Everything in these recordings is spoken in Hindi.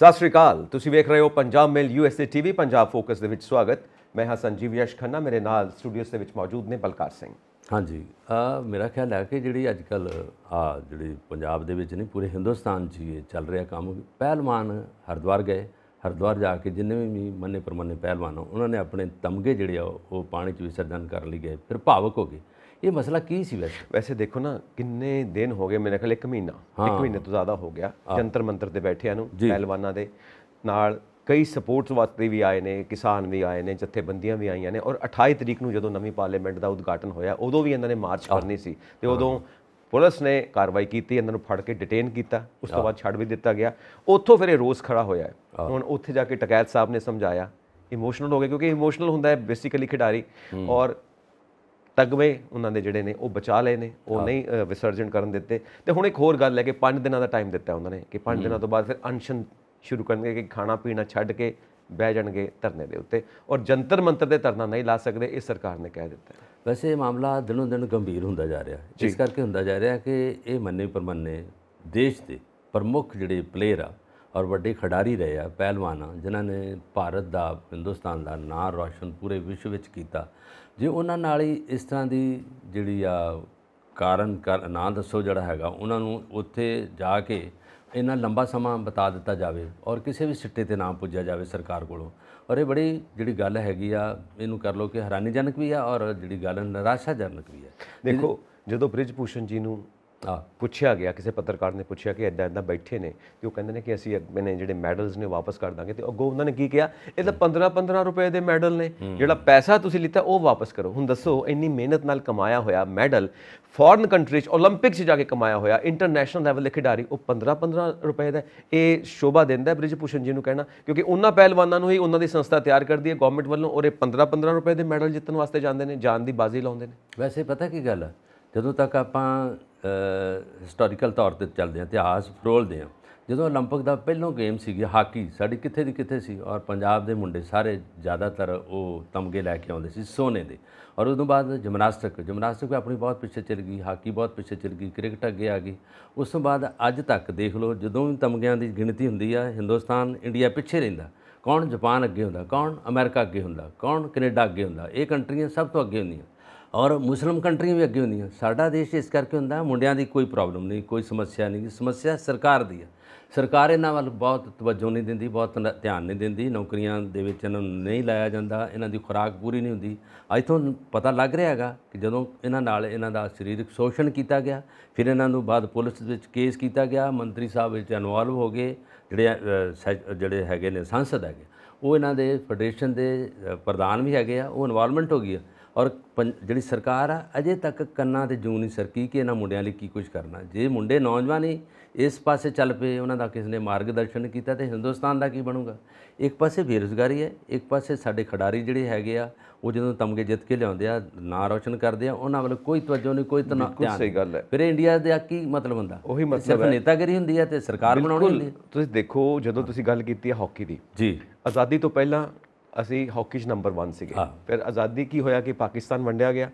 सत श्री अकाल। तुसी वेख रहे हो Punjab mail USA TV Punjab focus दे विच स्वागत। मैं हाँ संजीव यश खन्ना, मेरे नाल स्टूडियोस दे विच मौजूद ने बलकार सिंह। हाँ जी, मेरा ख्याल है कि जी अजकल जी पंजाब दे विच नहीं पूरे हिंदुस्तान ये चल रहा काम। पहलवान हरिद्वार गए, हरिद्वार जाके जिन्हें भी मन्ने परमन्ने पहलवान उन्होंने अपने तमगे जोड़े वो पानी च विसर्जन कर लिए गए, फिर भावुक हो गए। ये मसला की सी? वैसे देखो ना किन्ने दिन हो गए, मेरे ख्याल एक महीना, एक महीने तो ज़्यादा हो गया जंतर मंतर ते बैठिया नूं। पहलवाना दे नाल कई सपोर्ट्स वास्ते भी आए ने, किसान भी आए ने, जथेबंदियां भी आईयां ने। और 28 तरीक नूं जदों नवीं पार्लीमेंट दा उद्घाटन होया उदों भी इन्हां ने मार्च करनी सी ते उदों पुलिस ने कार्रवाई की, इन्हां नूं फड़ के डिटेन किया, उस तो बाद छड़ भी दिता गया। उत्थों फिर रोस खड़ा होया। हुण उत्थे जाके टकैत साहब ने समझाया, इमोशनल हो गए क्योंकि इमोशनल हुंदा है बेसिकली खिडारी। और तगमे उन्होंने जोड़े ने बचा ले ने, वो नहीं विसर्जन करन दिते। तो हुण एक होर गल है कि 5 दिनों का टाइम दिता उन्होंने कि 5 दिनों तो बाद फिर अनशन शुरू करनगे कि खाना पीना छड्ड के बह जाएंगे धरने के उत्ते और जंतर मंतर दे धरना नहीं ला सकते, इस सरकार ने कह दिता। वैसे मामला दिनों दिन गंभीर होंदा जा रहा है, इस करके होंदा जा रहा है कि ये मन्ने परमन्ने देश के प्रमुख जिहड़े प्लेयर आ और वड्डे खिडारी रहे आ पहलवान जिन्हां ने भारत का हिंदुस्तान का नाम रोशन पूरे विश्व विच कीता, जे उन्हां नाल ही इस तरह की जिहड़ी आ कारण कर ना दसो जिहड़ा हैगा उन्हां नूं उत्थे जाके इन्ना लंबा समा बता दिता जाए और किसी भी सिट्टे ते ना पुज्या जाए सरकार को। और ये बड़ी जिहड़ी गल हैगी आ, इनू कर लो कि हैरानीजनक भी है और जिहड़ी गल निराशाजनक भी है। देखो जदों बृजभूषण जी नूं पूछया गया, किसी पत्रकार ने पूछया कि इदा इदा बैठे ने तो वो कहें कि असी अगले ने जोड़े मैडल्स ने वापस कर देंगे। तो अगों उन्होंने की किया, ये तो 15-15 रुपए के मैडल ने, जोड़ा पैसा तुम लिता वो वापस करो। हुण दसो इन्नी मेहनत नाल कमाया होया मैडल, फॉरन कंट्रीज ओलंपिक्स जाके कमाया होया, इंटरनेशनल लेवल के खिडारी, वो 15-15 रुपए का ये शोभा देंदा बृजभूषण जी को कहना, क्योंकि उन्होंने पहलवानों ही उन्होंने संस्था तैयार करती है गवर्नमेंट वालों और 15-15 रुपए के मैडल जितने वास्ते जाते हैं, जान की बाजी लाते हैं। वैसे पता की गल है, जदों तक आप हिस्टोरीकल तौर पर चलते हैं, इतिहास फरोलते हैं, जो ओलंपिक का पहलों गेम सी हाकी साड़ी कितने की कितने सी और पंजाब के मुंडे सारे ज़्यादातर वो तमगे लैके आते सी सोने के। और उस तो बाद जिमनास्टिक अपनी बहुत पिछे चल गई, हाकी बहुत पिछे चल गई, क्रिकेट अगे आ गई। उस तो बाद अज तक देख लो जो भी तमगों की गिणती होंगी है, हिंदुस्तान इंडिया पिछे रहिंदा, कौन जापान अगे होंदा, कौन अमेरिका अगे होंदा, कौन कनेडा अगे होंदा, ये कंट्रियाँ सब तो अगे होंदियां और मुस्लिम कंट्रियां भी अगे होंदियां। साडा देश इस करके होंदा मुंडियां दी कोई प्रॉब्लम नहीं, कोई समस्या नहीं, समस्या सरकार दी है। सरकार इन्हां वाल बहुत तवज्जो नहीं दिंदी, बहुत ध्यान नहीं दिंदी, नौकरियां दे विच इन्हां नूं नहीं लाया जांदा, इन्हां दी खुराक पूरी नहीं हुंदी। अज तों पता लग रिहा हैगा कि जदों इन्हां नाल इन्हां दा शरीरक शोषण कीता गया, फिर इन्हां नूं बाद पुलिस विच केस कीता गया, मंत्री साहब विच इनवॉल्व हो गए, जिहड़े हैगे ने सांसद हैगे वो इन्हां दे फेडरेशन दे प्रधान भी हैगे आ, वो इनवॉल्वमेंट हो गई है। और जिहड़ी सरकार आ अजे तक कन्ना ते जूं नहीं सरकी कि इन्हां मुंडियां लई की कुछ करना। जे मुंडे नौजवान ही इस पासे चल पे, उन्हां दा किसी ने मार्गदर्शन कीता ते हिंदुस्तान दा की बनूगा? एक पासे बेरोज़गारी है, एक पासे साडे खिडारी जिहड़े हैगे आ वो जो तमगे जित के लिआउंदे आ, नाम रोशन करदे आ, उन्हां वाल कोई तवज्जो नहीं, कोई ध्यान। सही गल है। फिर इंडिया दा की मतलब हुंदा? ओही मतलब है, नेतागिरी हुंदी है ते सरकार बनाउणी हुंदी है। तुसीं देखो जदों तुसीं गल कीती है हॉकी दी, जी आज़ादी तो पहलां असी हॉकी च नंबर 1 से। फिर आज़ादी की होया कि पाकिस्तान वंडिया गया,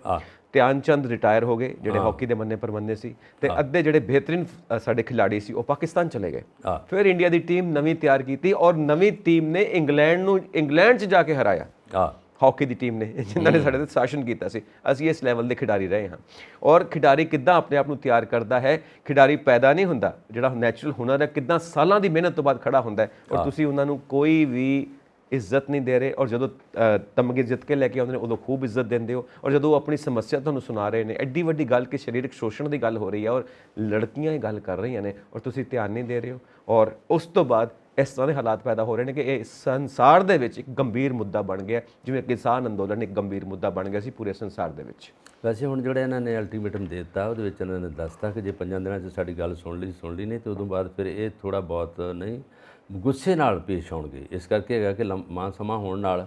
ध्यानचंद रिटायर हो गए जिहड़े हॉकी दे मन्ने परमन्ने सी ते अद्धे जिहड़े बेहतरीन साडे खिलाड़ी सी वो पाकिस्तान चले गए। फिर इंडिया की टीम नवीं तैयार की और नवीं टीम ने इंग्लैंड च जाके हराया। हॉकी की टीम ने जिन्होंने साडे ते शासन कीता सी, असीं इस लैवल दे खिडारी रहे हां। और खिडारी किद्दां अपने आप नूं तैयार करदा है, खिडारी पैदा नहीं हुंदा, जिहड़ा नैचुरल हुनर है किद्दां सालां दी मेहनत तो बाद खड़ा हुंदा है और तुसीं उन्हां नूं कोई भी इज्जत नहीं दे रहे। और जो तमगे जित के लैके आते हैं उदों खूब इज्जत देंदे हो और जो अपनी समस्या तुहानूं सुना रहे हैं। एड्डी वड्डी गल कि शरीरक शोषण की गल हो रही है और लड़कियां ये गल कर रही ने और तुसीं ध्यान नहीं दे रहे हो। और उस तो बाद इस तरह के हालात पैदा हो रहे हैं कि संसार दे विच एक गंभीर मुद्दा बन गया, जिवें किसान अंदोलन एक गंभीर मुद्दा बन गया सी पूरे संसार दे विच। वैसे हुण जिहड़ा इन्हां ने अल्टीमेटम दे दित्ता उहदे विच इन्हां ने दसता कि जे 5 दिनां च साडी गल सुण ली नहीं ते उदों बाद फिर ये थोड़ा बहुत नहीं गुस्से नाल पेश आउणगे। इस करके है कि लंबा समा होण नाल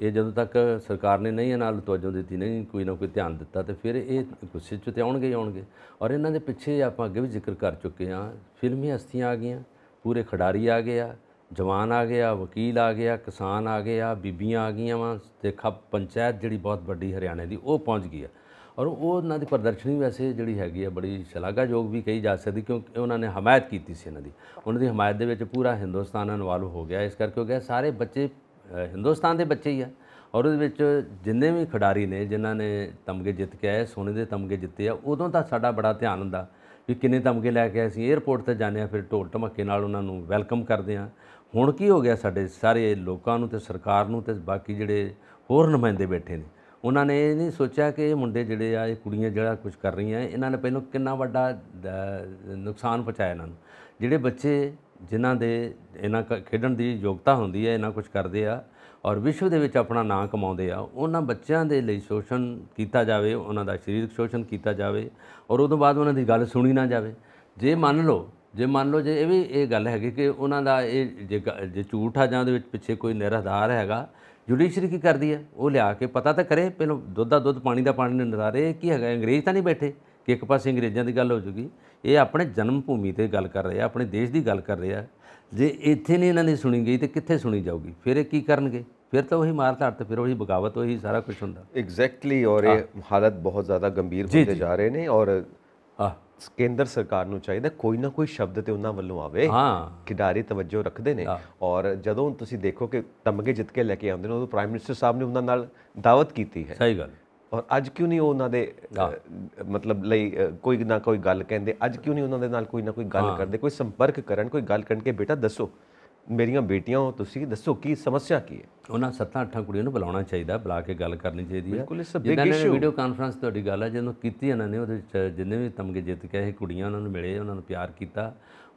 ये जदों तक सरकार ने नहीं इन्हां नूं तवज्जो दित्ती, नहीं कोई ना कोई ध्यान दिता तो फिर ये गुस्से च ते आउणगे ही आउणगे। और इन्हां दे पिछे आपां अगे भी जिक्र कर चुके हाँ, फिल्मी हस्तियां आ गईयां, पूरे खिडारी आ गए, जवान आ गया, वकील आ गया, किसान आ गया, बीबियां आ गईयां वा, देखा पंचायत जिहड़ी बहुत वड्डी हरियाणे दी वो पहुँच गई है। और वो ना दी प्रदर्शनी वैसे जिहड़ी हैगी है बड़ी शलाघायोग भी कही जा सकती क्योंकि उन्होंने हमायत की सी उन्होंने हमायत के पूरा हिंदुस्तान इनवॉल्व हो गया। इस करके हो गया सारे बच्चे हिंदुस्तान के बच्चे ही है और जिन्हें भी खिडारी ने जिन्होंने तमगे जित के आए सोने के तमगे जिते आ उदों का साडा बड़ा ध्यान होंदा कि किन्ने तमगे लैके असीं एयरपोर्ट ते जाने आ फिर ढोल धमके नाल उन्हां नूं वैलकम करदे आ। हुण की हो गया साडे सारे लोकां नूं ते सरकार नूं ते बाकी जिहड़े होर नुमाइंदे बैठे ने उन्होंने ये नहीं सोचा कि मुंडे जिहड़े आ कुड़ियां जिहड़ा कुछ कर रही हैं इन्होंने पहलों कितना वड्डा नुकसान पहुँचाया। इन्होंने जिहड़े बच्चे जिन्हां दे इन्हां खेडण दी योग्यता हुंदी है इन्हां कुछ करदे आ और विश्व दे विच अपना नाम कमाउंदे आ उन्हां बच्चियां दे लई शोषण कीता जावे उन्हां दा शरीरक शोषण कीता जावे और उस तों बाद उन्हां दी गल सुणी ना जावे। जे मान लो जे ये भी ये गल हैगी कि उन्हां दा जे झूठ आ जां उहदे विच पिछे कोई निराधार हैगा जुडिशरी की करती है वो लिया के पता तो करे पहलों दुध का दुध पानी का पानी नज़ारे की है। अंग्रेज़ तो नहीं बैठे कि एक पास अंग्रेज़ों की गल हो जूगी ये अपने जन्म भूमि पर गल कर रहे अपने देश की गल कर रहे। जे इतें नहीं इन्होंने सुनी गई तो कितने सुनी जाऊगी फिर की करनगे फिर तो वही मार धाड़ फिर वही बगावत वही सारा कुछ होंदा। एग्जैक्टली और ये हालत बहुत ज़्यादा गंभीर होते जा रहे हैं और केंद्र सरकार नूं चाहिए कोई ना कोई शब्द तो उन्होंने वालों आवे। हाँ खिडारी तवज्जो रखते हैं और जदों तुसीं देखो कि तमगे जित के लैके आते हैं उदों प्राइम मिनिस्टर साहब ने उन्होंने नाल दावत की है। सही गल और अज क्यों नहीं उन्होंने मतलब लई कोई ना कोई गल कहते अज क्यों नहीं उन्होंने नाल कोई ना कोई गल करते कोई संपर्क करन कोई गल करन के बेटा दसो मेरिया बेटियां हो तुसीं दसो की समस्या की है। उन्होंने 7-8 कुड़ियों नूं बुलाना चाहिए बुला के गल करनी चाहिए बिल्कुल वीडियो कॉन्फ्रेंस तुहाडी गल है जो की इन्होंने वो जिन्हें भी तमगे जित के कुड़ियां उन्होंने मिले उन्होंने प्यार किया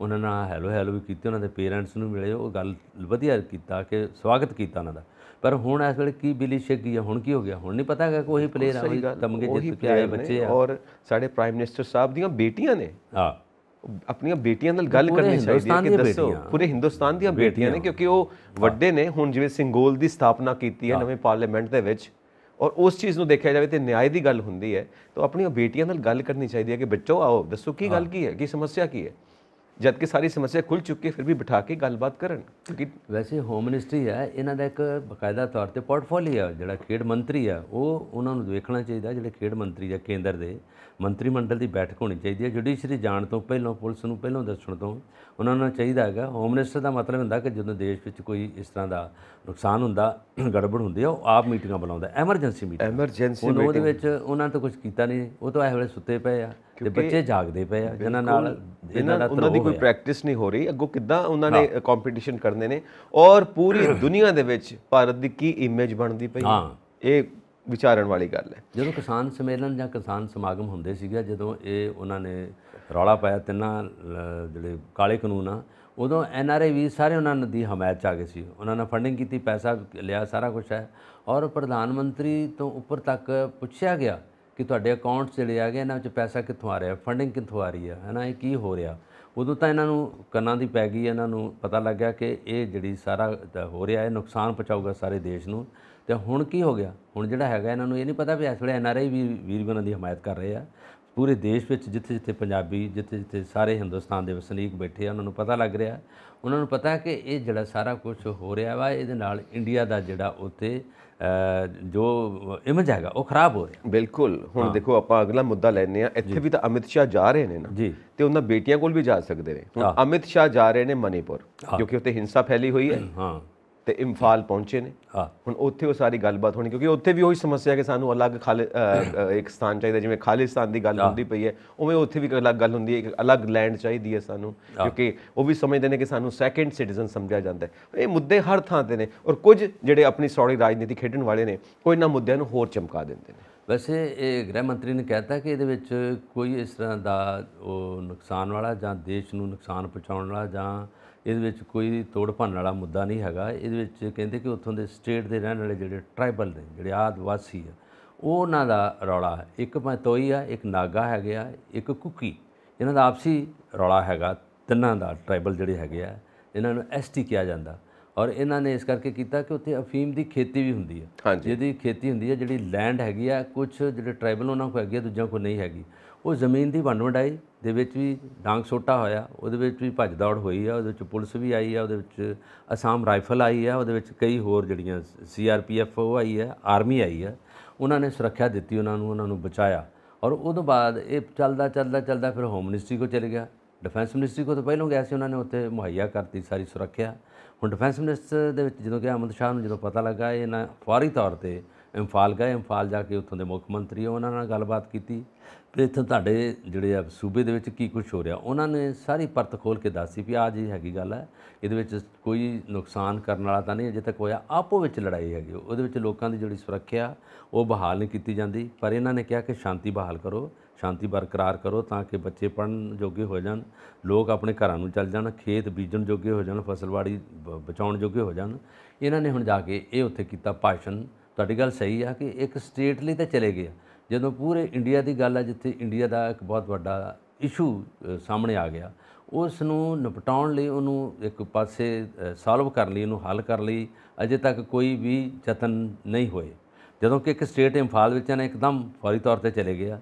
उन्होंने हैलो हैलो भी कीते उन्होंने पेरेंट्स नूं मिले वो गल वधिया कीता कि स्वागत किया उन्होंने। पर हुण इस वेले की बिली छिक गई है हुण की हो गया हुण नहीं पता है कोई प्लेयर है तमगे जित के आए बच्चे और साडे प्राइम मिनिस्टर साहब दियां बेटियां ने हाँ अपनी बेटियां नाल गल करनी चाहिए कि दसो पूरे हिंदुस्तान दी बेटियां ने क्योंकि वो वड्डे ने हुण जिवें संगोल दी स्थापना कीती है नवे पार्लीमेंट दे विच और उस चीज़ नूं देखा जाए तो न्याय की गल हुंदी है तो अपनी बेटियां नाल गल करनी चाहिए कि बच्चों आओ दसो की गल की है की समस्या की है जबकि सारी समस्या खुल चुकी है फिर भी बिठा के गलबात करन। वैसे होम मिनिस्ट्री है इन्हां दा एक बकायदा तौर पर पोर्टफोलियो है जिहड़ा खेड मंत्री है वो उन्हां नूं देखना चाहिए जिहड़े खेड मंत्री है केंद्र के मंत्रिमंडल की बैठक होनी चाहिए है जुडिशरी जाण तो पहलों पुलिस नूं पहलों दसण तो उन्होंने चाहिए है। होम मिनिस्टर का मतलब हुंदा कि जदों देश विच कोई इस तरह का नुकसान हुंदा गड़बड़ हुंदी है वो आप मीटिंगां बुलाउंदा एमरजेंसी उन्होंने तो कुछ किया नहीं वो तो इस वेले सुते पए आ ਤੇ ਬੱਚੇ ਜਾਗਦੇ ਪਏ ਆ ਜਿਨ੍ਹਾਂ ਨਾਲ ਇਹਨਾਂ ਦੀ ਕੋਈ ਪ੍ਰੈਕਟਿਸ ਨਹੀਂ ਹੋ ਰਹੀ ਅੱਗੋਂ ਕਿੱਦਾਂ ਉਹਨਾਂ ਨੇ ਕੰਪੀਟੀਸ਼ਨ ਕਰਨੇ ਨੇ ਔਰ ਪੂਰੀ ਦੁਨੀਆ ਦੇ ਵਿੱਚ ਭਾਰਤ ਦੀ ਕੀ ਇਮੇਜ ਬਣਦੀ ਪਈ ਇਹ ਵਿਚਾਰਨ ਵਾਲੀ ਗੱਲ ਹੈ। ਜਦੋਂ ਕਿਸਾਨ ਸੰਮੇਲਨ ਜਾਂ ਕਿਸਾਨ ਸਮਾਗਮ ਹੁੰਦੇ ਸੀਗਾ ਜਦੋਂ ਇਹ ਉਹਨਾਂ ਨੇ ਰੌਲਾ ਪਾਇਆ ਤਿੰਨਾਂ ਜਿਹੜੇ ਕਾਲੇ ਕਾਨੂੰਨ ਆ ਉਦੋਂ NRA ਵੀ ਸਾਰੇ ਉਹਨਾਂ ਦੀ ਹਮਾਇਤ ਚ ਆ ਗਏ ਸੀ ਉਹਨਾਂ ਨੇ ਫੰਡਿੰਗ ਕੀਤੀ ਪੈਸਾ ਲਿਆ ਸਾਰਾ ਕੁਝ ਹੈ ਔਰ ਪ੍ਰਧਾਨ ਮੰਤਰੀ ਤੋਂ ਉੱਪਰ ਤੱਕ ਪੁੱਛਿਆ ਗਿਆ कि तुहाडे अकाउंट्स जिहड़े आ गए इन्हां विच पैसा कित्थों आ रहा फंडिंग कित्थों आ रही है ना ये की हो रहा। उदों तां इन्हां नूं कन्नां दी पै गई इन्हां नूं पता लग गया कि ये जिहड़ी सारा हो रहा है नुकसान पहुँचाऊगा सारे देश नूं। ते हुण की हो गया हुण जिहड़ा हैगा इन्हां नूं ये नहीं पता भी इस वेले NRI भी वीर बनां दी हमायत कर रहे हैं पूरे देश विच जिथे जिथे पंजाबी जिथे जिथे सारे हिंदुस्तान दे वसनीक बैठे आ उन्हां नूं पता लग रहा उन्हां नूं पता कि ये जिहड़ा सारा कुछ हो रहा वा इहदे नाल इंडिया दा जिहड़ा उत्ते जो इमेज है वह खराब हो रहा। बिल्कुल हुण हाँ। देखो आप अगला मुद्दा लेने इत्थे भी तो अमित शाह जा रहे हैं ना जी तो उन्होंने बेटियां कोल भी जा सकते हैं हाँ। अमित शाह जा रहे हैं मणिपुर हाँ। क्योंकि उत्थे हिंसा फैली हुई है हाँ। तो इम्फाल पहुंचे ने हुण उत्थे वो सारी गलबात होनी क्योंकि उत्थे भी वही समस्या कि सानू अलग एक स्थान चाहिए जिवें खालिस्तान की गल होंदी पई है उवें उत्थे भी एक अलग गल होंदी है एक अलग लैंड चाहिए है सानू क्योंकि वो भी समझते हैं कि सानू सैकेंड सिटीजन समझा जाता है। ये मुद्दे हर थां ते ने और कुछ जिहड़े अपनी सौड़ी राजनीति खेडण वाले ने कोई इन्हां मुद्दे नूं होर चमका दिंदे ने। वैसे गृह मंत्री ने कहता कि इहदे विच कोई इस तरह दा नुकसान वाला जां देश नूं नुकसान पहुंचाउण वाला जां ਇਹਦੇ ਵਿੱਚ ਕੋਈ ਤੋੜ ਭੰਨ ਵਾਲਾ ਮੁੱਦਾ ਨਹੀਂ ਹੈਗਾ। ਇਹਦੇ ਵਿੱਚ ਕਹਿੰਦੇ ਕਿ ਉੱਥੋਂ ਦੇ ਸਟੇਟ ਦੇ ਰਹਿਣ ਵਾਲੇ ਜਿਹੜੇ ਟ੍ਰਾਈਬਲ ਨੇ ਜਿਹੜੇ ਆਦਿਵਾਸੀ ਆ ਉਹਨਾਂ ਦਾ ਰੌਲਾ ਹੈ ਇੱਕ ਮਤੋਈ ਆ ਇੱਕ ਨਾਗਾ ਹੈਗੇ ਆ ਇੱਕ ਕੁਕੀ ਇਹਨਾਂ ਦਾ ਆਪਸੀ ਰੌਲਾ ਹੈਗਾ ਤਿੰਨਾਂ ਦਾ ਟ੍ਰਾਈਬਲ ਜਿਹੜੇ ਹੈਗੇ ਆ ਇਹਨਾਂ ਨੂੰ ST ਕਿਹਾ ਜਾਂਦਾ ਔਰ ਇਹਨਾਂ ਨੇ ਇਸ ਕਰਕੇ ਕੀਤਾ ਕਿ ਉੱਥੇ ਅਫੀਮ ਦੀ ਖੇਤੀ ਵੀ ਹੁੰਦੀ ਹੈ ਜਿਹਦੀ ਖੇਤੀ ਹੁੰਦੀ ਹੈ ਜਿਹੜੀ ਲੈਂਡ ਹੈਗੀ ਆ ਕੁਝ ਜਿਹੜੇ ਟ੍ਰਾਈਬਲ ਉਹਨਾਂ ਕੋਲ ਹੈਗੀ ਆ ਦੂਜਿਆਂ ਕੋਲ ਨਹੀਂ ਹੈਗੀ ਉਹ ਜ਼ਮੀਨ ਦੀ ਵੰਡ ਵੰਡਾਈ ਦੇ ਵਿੱਚ ਵੀ ਡਾਂਗ ਸੋਟਾ ਹੋਇਆ ਉਹਦੇ ਵਿੱਚ ਵੀ ਭੱਜ ਦੌੜ ਹੋਈ ਆ ਉਹਦੇ ਵਿੱਚ ਪੁਲਿਸ ਵੀ ਆਈ ਆ ਉਹਦੇ ਵਿੱਚ ਅਸਾਮ ਰਾਈਫਲ ਆਈ ਆ ਉਹਦੇ ਵਿੱਚ ਕਈ ਹੋਰ ਜਿਹੜੀਆਂ CRPF ਉਹ ਆਈ ਆ ਆਰਮੀ ਆਈ ਆ उन्होंने सुरक्षा दी, उन्होंने बचाया। और उस बाद ये चलता चलता चलता फिर होम मिनिस्ट्री को चले गया, डिफेंस मिनिस्ट्री को तो पहलों गया, उन्होंने उत्थे मुहैया करती सारी सुरक्षा। हुण डिफेंस मिनिस्टर दे विच जदों कि अमित शाह नूं जदों पता लगा, इन्हां फौरी तौर ते इंफाल गए। इंफाल जाके उत्थों दे मुख मंत्री उन्हां नाल गलबात कीती ते इत्थे तुहाडे जिहड़े सूबे दे विच की कुछ हो रिहा, उन्हां ने सारी परत खोल के दस्सी भी आ जी हैगी गल है, इहदे विच कोई नुकसान करने वाला तां नहीं अजे तक होया, आपो विच लड़ाई हैगी, उहदे विच लोकां दी जिहड़ी सुरक्षा वो बहाल नहीं कीती जांदी। पर इन्हां ने कहा कि शांति बहाल करो, शांति बरकरार करो तां कि बच्चे पढ़न जोगे हो जान, लोग अपने घरां नूं चल जान, खेत बीजण जोगे हो जान, फसलबाड़ी बचाउण जोगे हो जान। इन्हां ने हुण जाके ये उत्थे कीता भाषण। तुहाडी गल सही आ कि एक स्टेट लई तां चले गए, जदों पूरे इंडिया की गल है जिथे इंडिया का एक बहुत वड्डा इशू सामने आ गया, उस नूं निपटाउण लई उहनूं एक पासे सॉल्व करन लई उहनूं हल करन लई अजे तक कोई भी यतन नहीं होए। जदों कि एक स्टेट इंफाल विच ने एकदम फौरी तौर ते चले गया।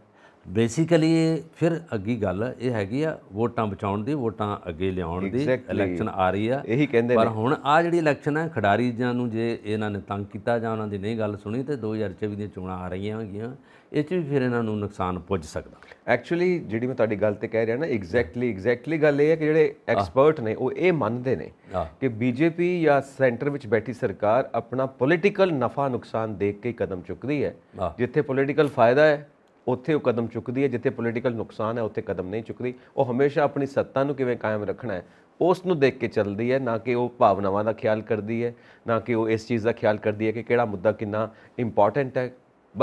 बेसिकली फिर अग्गी गल ये हैगी आ वोटां बचाउण दी, वोटां अगे लियाउण दी, इलैक्शन आ रही आ। यही कहंदे पर हुण आ जिहड़ी इलैक्शन है खिडारी जां नूं जे इन्हां ने तंग कीता जां उन्हां दी नहीं गल सुनी ते 2024 दी चोणां आ रहीआं होगियां, इह च भी फिर इन्हां नूं नुकसान पुज सकदा। एक्चुअली जिहड़ी मैं तुहाडी गल ते कह रिहा ना, एग्जैक्टली गल इह है कि जिहड़े एक्सपर्ट ने ओह इह मंनदे ने कि बीजेपी या सेंटर विच बैठी सरकार अपना पॉलिटिकल नफा नुकसान देख के कदम चुकदी है। जिथे पॉलिटिकल फायदा है उत्थे वो कदम चुकती है, जिथे पोलिटिकल नुकसान है उत्थे कदम नहीं चुकती। वो हमेशा अपनी सत्ता नूं किवें कायम रखना है उसनूं देख के चलती है, ना कि वो भावनावां का ख्याल करती है, ना कि वो इस चीज़ का ख्याल करती है कि किहड़ा मुद्दा कितना इंपॉर्टेंट है,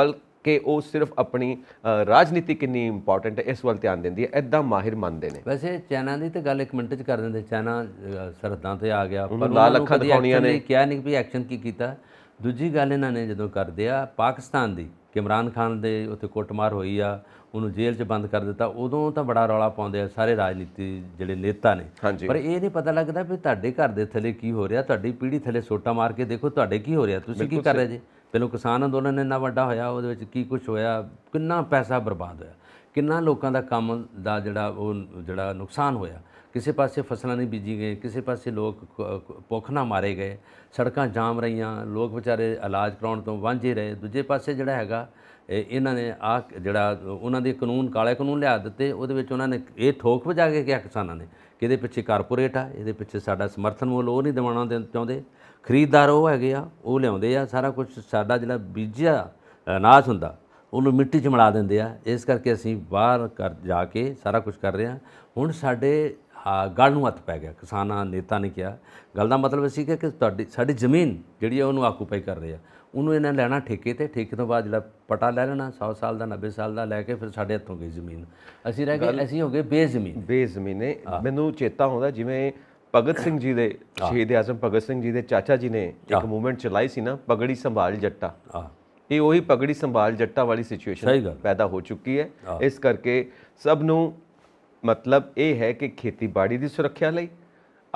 बल्कि वो सिर्फ अपनी राजनीति कितनी इंपॉर्टेंट है इस वल ध्यान देंदी है। इदां माहिर मानते हैं। वैसे चाइना की तो गल एक मिनट च कर देंदे, चाइना सरहदां ते आ गया पर लाल अखां दिखाउणियां ने, क्या नहीं भी एक्शन की कीता। दूजी गल इन्हां ने जदों करदे आ पाकिस्तान की इमरान खान दे उत्थे कुटमार हुई आ, उन्होंने जेल च बंद कर दिता, उदों तो बड़ा रौला पाउंदे आ सारे राजनीति जिहड़े नेता ने, पर यह नहीं पता लगता भी तुहाडे घर दे थले की हो रहा, तुहाडी पीढ़ी थले सोटा मार के देखो तुहाडे की हो रहा, तुसीं की कर रहे जे। पहलों किसान अंदोलन इन्ना वड्डा होया, उहदे विच की कुछ होया, कितना पैसा बर्बाद होया, कितना लोकां दा काम दा जिहड़ा नुकसान होया, किसी पासे फसलां नहीं बीजी गई, किसी पासे लोग भुख ना मारे गए, सड़कां जाम रहीआं, लोग बेचारे इलाज कराउण तों वांझे रहे। दूजे पासे जिहड़ा हैगा इन्हां ने आ जिहड़ा उन्हां दे कानून काले कानून लिया दित्ते, उहदे विच उन्हां ने इह ठोक वजा के किहा किसानां ने कि इहदे पिछे कारपोरेट आ, इहदे पिछे साडा समर्थन मोल ओह नहीं दिवाउणा चाहुंदे, खरीददार ओह हैगे आ ओह लिआउंदे आ, सारा कुछ साडा जिहड़ा बीजिआ अनाज हुंदा उन्होंने मिट्टी च मिला देंदे आ, इस करके असीं बाहर कर जाके सारा कुछ कर रहे हैं। हुण साडे गल नूं हत्थ पै गया, किसानां नेता ने कहा गल दा मतलब इसी कि तुहाडी साडी जमीन जिहड़ी आ उहनूं आकूपाई कर रहे आ, उहनूं इन्हां लैना ठेके ते, ठेके तों बाद जिहड़ा पटा लै लेना 100 साल दा 90 साल दा, लैके फिर साडे हत्थों गई जमीन, असीं रह गए, असीं हो गए बेजमीन। बेजमीने मैनूं चेता आउंदा जिवें भगत सिंह जी दे, शहीद आजम भगत सिंह जी दे चाचा जी ने एक मूवमेंट चलाई सी ना पगड़ी संभाल जट्टा, ये वही पगड़ी संभाल जट्टा वाली सिचुएशन पैदा हो चुकी है। इस करके सब नूं मतलब ये है कि खेतीबाड़ी की सुरक्षा लई,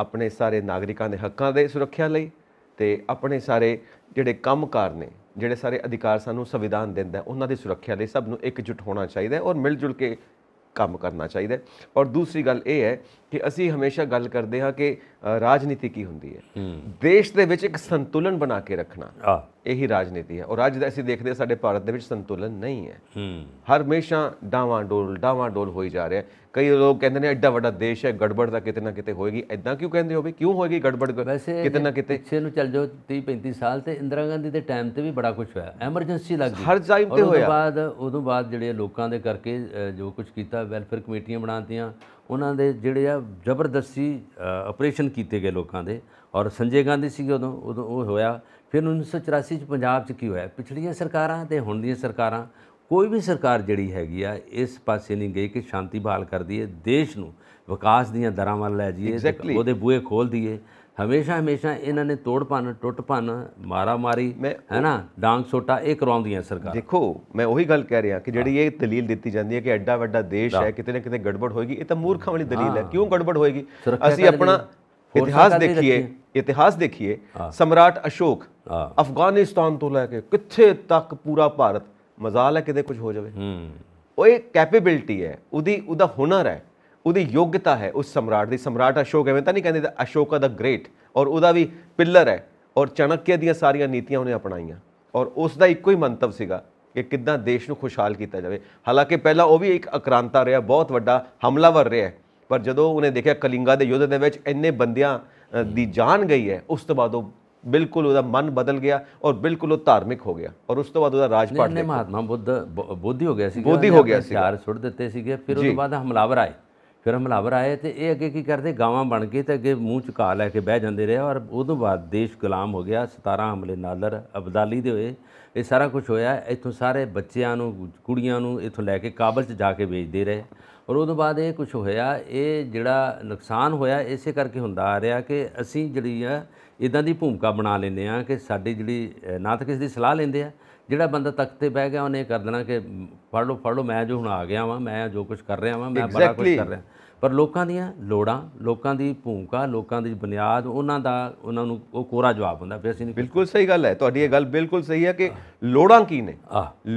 अपने सारे नागरिकों के हकों की सुरक्षा लई ते अपने सारे जिहड़े काम कार ने, जिहड़े सारे अधिकार सानू संविधान दिंदा उन्हां दी सुरक्षा लई सब नूं एकजुट होना चाहिए और मिलजुल के काम करना चाहिए। और दूसरी गल ये है कि असी हमेशा गल करते हाँ कि राजनीति की हुंदी है, देश दे विच एक संतुलन बना के रखना यही राजनीति है। और अज असी देखते साडे भारत दे विच संतुलन नहीं है, हर हमेशा डावां डोल हो ही जा रहा है। कई लोग कहते हैं एडा वड्डा देश है गड़बड़ का कितने ना कितने होएगी, इदा क्यों कहते हो भी क्यों होएगी गड़बड़ कितने ना कितने। पिछे नूं चल जाओ 30-35 साल तो इंदिरा गांधी के टाइम से भी बड़ा कुछ होया, एमरजेंसी लग गई हर टाइम ते होया, उदों बाद जिहड़े लोकां दे करके जो कुछ कीता, वैलफेयर कमेटियां बनातीआं, उन्हां दे जिहड़े आ जबरदस्ती ऑपरेशन कीते गए लोकां दे। और संजय गांधी सी उदों होया, फिर 1984 पंजाब च की होया। पिछड़ियां सरकारां ते हुण दियां सरकारां, कोई भी सरकार जिहड़ी हैगी आ इस पासे नहीं गई कि शांति बहाल कर दीए, देश नूं विकास दीआं दरां वल लै जाइए, उहदे बूहे खोल दीए। हमेशा इन्हां ने तोड़ भन्न, टुट भन्न, मारा मारी है ना, डांग सोटा ये करवाउंदियां सरकार। देखो मैं वही गल कह रहा कि जिहड़ी ये दलील दी जाती है कि एड्डा वड्डा देश है कितने ना कितने गड़बड़ होएगी, ये तो मूर्खां वाली दलील है। क्यों गड़बड़ होएगी? असीं अपना इतिहास देखिए, सम्राट अशोक अफगानिस्तान तो लैके कित्थे तक पूरा भारत, मजाल है किते कुछ हो जाए। वो एक कैपेबिलिटी है, उदा हुनर है, उदी योग्यता है उस सम्राट दी। सम्राट अशोक एवं तो नहीं कहते अशोका द ग्रेट, और उदा भी पिलर है और चाणक्य दियां सारियां नीतियां उन्हें अपनाइया, और उसका इक्को ही मंतव सीगा कि कितना देश नूं खुशहाल किया जाए। हालांकि पहला वह भी एक अक्रांता रहा, बहुत वड्डा हमलावर रहा, पर जदों उन्हें देखा कलिंगा के युद्ध दे विच इन्ने बंदियां दी जान गई है, उस तो बाद बिल्कुल उसका मन बदल गया और बिल्कुल वह धार्मिक हो गया और उस तो बाद उसका राजपाठ महात्मा बुद्ध बोधी हो गया, बोधी हो गया, चार सुट दिते सीगे। फिर उसके बाद हमलावर आए, फिर हमलावर आए तो ये अगे की करते गाँव बन गए तो अगे मूँह चुका लैके बह जाते रहे और उस बाद देश गुलाम हो गया। 17 हमले नादर अब्दाली दे होए, ये सारा कुछ होया। इतों सारे बच्चों नूं कुड़ियां नूं इतों लैके काबल च जाके बेचते रहे और उस बाद ये कुछ होया। ये जिहड़ा नुकसान होया इसे करके हुंदा आ रहा कि असी जिहड़ी आ इदां दी भूमिका बना लैंदे आ कि साडी जिहड़ी ना तो किसी दी सलाह लैंदे आ, जिहड़ा बंदा तख्त ते बह गया उन्हें कर देना कि फड़ लो मैं जो हुण आ गया वां, मैं जो कुछ कर रहा वां, मैं बड़ा कुछ कर रहा। पर लोकां दीयां लोड़ां, लोकां दी भूमिका, लोकां दी बुनियाद, उन्हां दा उन्हां नूं ओह कोरा जवाब हुंदा फिर असीं नहीं। बिल्कुल सही गल है तुहाडी, ये गल बिल्कुल सही है कि लोड़ां की ने,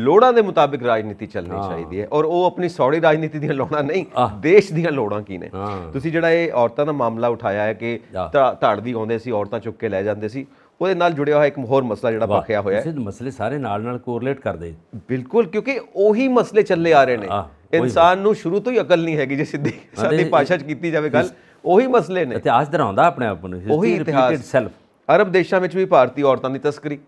लोड़ां दे मुताबिक राजनीति चलनी चाहीदी है और ओह अपनी सौड़ी राजनीति दीयां लोड़ां नहीं, देश दीयां लोड़ां की ने। तुसीं जिहड़ा ये औरतां दा मामला उठाया है कि धड़दी आउंदे सी, औरतां चुक के लै जांदे सी, ਉਹਦੇ ਨਾਲ ਜੁੜਿਆ ਹੋਇਆ ਇੱਕ ਹੋਰ ਮਸਲਾ ਜਿਹੜਾ ਬਖਿਆ ਹੋਇਆ ਹੈ। ਮਸਲੇ ਸਾਰੇ ਨਾਲ ਕੋਰਲੇਟ ਕਰਦੇ ਬਿਲਕੁਲ, ਕਿਉਂਕਿ ਉਹੀ ਮਸਲੇ ਚੱਲੇ ਆ ਰਹੇ ਨੇ। ਇਨਸਾਨ ਨੂੰ ਸ਼ੁਰੂ ਤੋਂ ਹੀ ਅਕਲ ਨਹੀਂ ਹੈਗੀ, ਜੇ ਸਿੱਧੀ ਸਾਦੀ ਭਾਸ਼ਾ ਚ ਕੀਤੀ ਜਾਵੇ ਗੱਲ, ਉਹੀ ਮਸਲੇ ਨੇ। ਇਤਿਹਾਸ ਦਰਾਉਂਦਾ ਆਪਣੇ ਆਪ ਨੂੰ, ਉਹੀ ਰਿਪੀਟਡ ਸੈਲਫ। ਅਰਬ ਦੇਸ਼ਾਂ ਵਿੱਚ ਵੀ ਭਾਰਤੀ ਔਰਤਾਂ ਦੀ ਤਸਕਰੀ,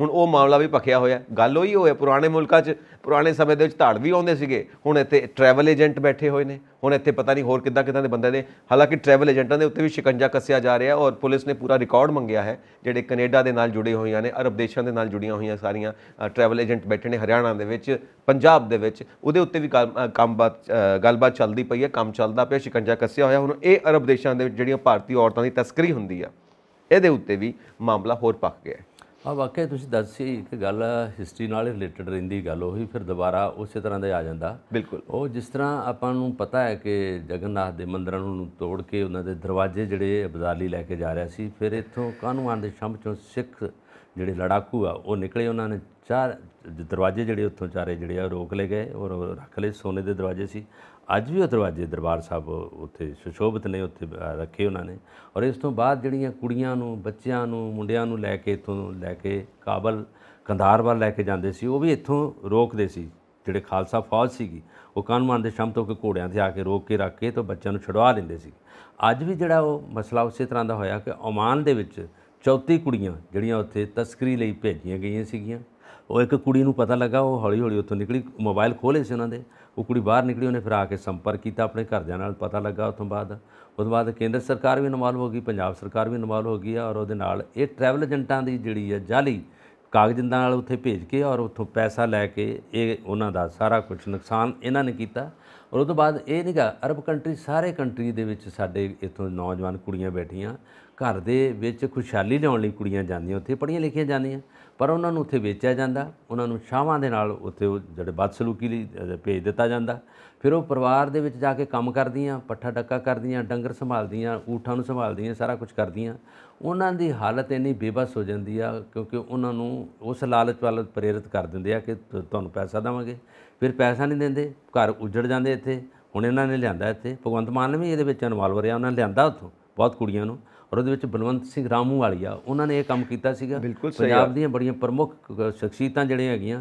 ਹੁਣ ਉਹ ਮਾਮਲਾ ਵੀ ਭਖਿਆ ਹੋਇਆ। ਗੱਲ ਉਹੀ ਹੋਇਆ, ਪੁਰਾਣੇ ਮੁਲਕਾਂ 'ਚ ਪੁਰਾਣੇ ਸਮੇਂ ਦੇ ਵਿੱਚ ਧੜ ਵੀ ਆਉਂਦੇ ਸੀਗੇ, ਹੁਣ ਇੱਥੇ ਟਰੈਵਲ ਏਜੰਟ ਬੈਠੇ ਹੋਏ ਨੇ, ਹੁਣ ਇੱਥੇ ਪਤਾ ਨਹੀਂ ਹੋਰ ਕਿੱਦਾਂ ਕਿੱਦਾਂ ਦੇ ਬੰਦੇ ਨੇ। ਹਾਲਾਂਕਿ ਟਰੈਵਲ ਏਜੰਟਾਂ ਦੇ ਉੱਤੇ ਵੀ ਸ਼ਿਕੰਜਾ ਕੱਸਿਆ ਜਾ ਰਿਹਾ ਔਰ ਪੁਲਿਸ ਨੇ ਪੂਰਾ ਰਿਕਾਰਡ ਮੰਗਿਆ ਹੈ। ਜਿਹੜੇ ਕੈਨੇਡਾ ਦੇ ਨਾਲ ਜੁੜੇ ਹੋਈਆਂ ਨੇ, ਅਰਬ ਦੇਸ਼ਾਂ ਦੇ ਨਾਲ ਜੁੜੀਆਂ ਹੋਈਆਂ ਸਾਰੀਆਂ ਟਰੈਵਲ ਏਜੰਟ ਬੈਠੇ ਨੇ, ਹਰਿਆਣਾ ਦੇ ਵਿੱਚ, ਪੰਜਾਬ ਦੇ ਵਿੱਚ, ਉਹਦੇ ਉੱਤੇ ਵੀ ਗੱਲਬਾਤ ਚੱਲਦੀ ਪਈ ਹੈ, ਕੰਮ ਚੱਲਦਾ ਪਿਆ, ਸ਼ਿਕੰਜਾ ਕੱਸਿਆ ਹੋਇਆ। ਹੁਣ ਇਹ ਅਰਬ ਦੇਸ਼ਾਂ ਦੇ ਵਿੱਚ ਜਿਹੜੀਆਂ ਭਾਰਤੀ ਔਰਤਾਂ ਦੀ ਤਸਕਰੀ ਹੁੰਦੀ ਆ, ਇਹਦੇ ਉੱਤੇ ਵੀ ਮਾਮਲਾ ਹੋਰ ਭਖ ਗਿਆ। हाँ वाकई तुसीं दस्सी एक गल हिस्टरी नाल रिलेटेड रहिंदी गल, उही फिर दोबारा उस तरह दे आ जांदा। बिल्कुल वो जिस तरह आपां पता है कि जगन्नाथ दे मंदरां नूं तोड़ के उन्हां दे दरवाजे जिहड़े अब्दाली लैके जा रहा सी, फिर इत्थों कानूआन दे छंभ चों सिख जिहड़े लड़ाकू आ वो निकले, उन्होंने चार दरवाजे जिहड़े उत्थों चारे जिहड़े रोक ले गए और रख ले, सोने दे दरवाजे सी। अज भी वह दरवाजे दरबार साहब उत्थे सुशोभित ने, उत्थे रखे उन्होंने। और इस तो बाद जड़ियाँ कुड़ियां नूं, बच्चों नूं, मुंडियां नूं लैके इतों लैके काबल कंधार वाल लैके जाते सी, वो भी इतों रोकते सी। जिहड़े खालसा फौज सीगी वो कानून दे छंभ तो के घोड़ियां ते आके रोक के रख के तो बच्चों नूं छुड़वा लेंदे सी। अज भी जिहड़ा वो मसला उस तरह का होया कि ओमान दे विच 34 कुड़ियां जिहड़ियां उत्थे तस्करी लई भेजियां गईयां सीगियां। वो एक कुड़ी नूं पता लगा, वो हौली हौली उत्थों निकली, मोबाइल खोले से उन्होंने, वो कुड़ी बाहर निकली, उन्हें फिर आके संपर्क किया अपने घरदियां नाल, पता लगा। उस तो बाद केंद्र सरकार भी इन्वॉल्व हो गई, पंजाब सरकार भी इन्वॉल्व हो गई और ये ट्रैवल एजेंटा की जिहड़ी है जाली कागजां उत्थे भेज के और उत्थों पैसा लैके ये उन्हां दा सारा कुछ नुकसान इन्हां ने कीता। और उस तो बाद ये नहीं गा अरब कंट्री, सारे कंट्री दे विच साडे इतों नौजवान कुड़ियां बैठियां घर दे विच खुशहाली लियाउण लई कुड़ियां जांदियां, उत्थे पढ़ियां लिखियां जांदियां, पर उन्हां नूं उत्थे वेचया जांदा, उन्हां नूं छावां दे नाल उत्थे जिहड़े बदसलूकी लई भेज दित्ता जांदा। फिर वो परिवार दे विच जाके काम करदियां, पट्ठा डक्का करदियां, डंगर संभालदियां, ऊठां नूं संभालदियां, सारा कुछ करदियां। ਉਹਨਾਂ ਦੀ ਹਾਲਤ ਇੰਨੀ ਬੇਬਸ ਹੋ ਜਾਂਦੀ ਆ ਕਿਉਂਕਿ ਉਹਨਾਂ ਨੂੰ ਉਸ ਲਾਲਚ ਵੱਲ ਪ੍ਰੇਰਿਤ ਕਰ ਦਿੰਦੇ ਆ ਕਿ ਤੁਹਾਨੂੰ ਪੈਸਾ ਦੇਵਾਂਗੇ, ਫਿਰ ਪੈਸਾ ਨਹੀਂ ਦਿੰਦੇ, ਘਰ ਉੱਜੜ ਜਾਂਦੇ ਇੱਥੇ। ਹੁਣ ਇਹਨਾਂ ਨੇ ਲਿਆਂਦਾ ਇੱਥੇ, ਭਗਵੰਤ ਮਾਨ ਵੀ ਇਹਦੇ ਵਿੱਚ ਇਨਵੋਲਵ ਰਿਹਾ, ਉਹਨਾਂ ਨੇ ਲਿਆਂਦਾ ਉੱਥੋਂ ਬਹੁਤ ਕੁੜੀਆਂ ਨੂੰ। और वो बलवंत सिंह रामू वाली आ, उन्होंने यह काम किया। पंजाब दी बड़ियां प्रमुख शख्सियतां जिहड़ियां हैगियां,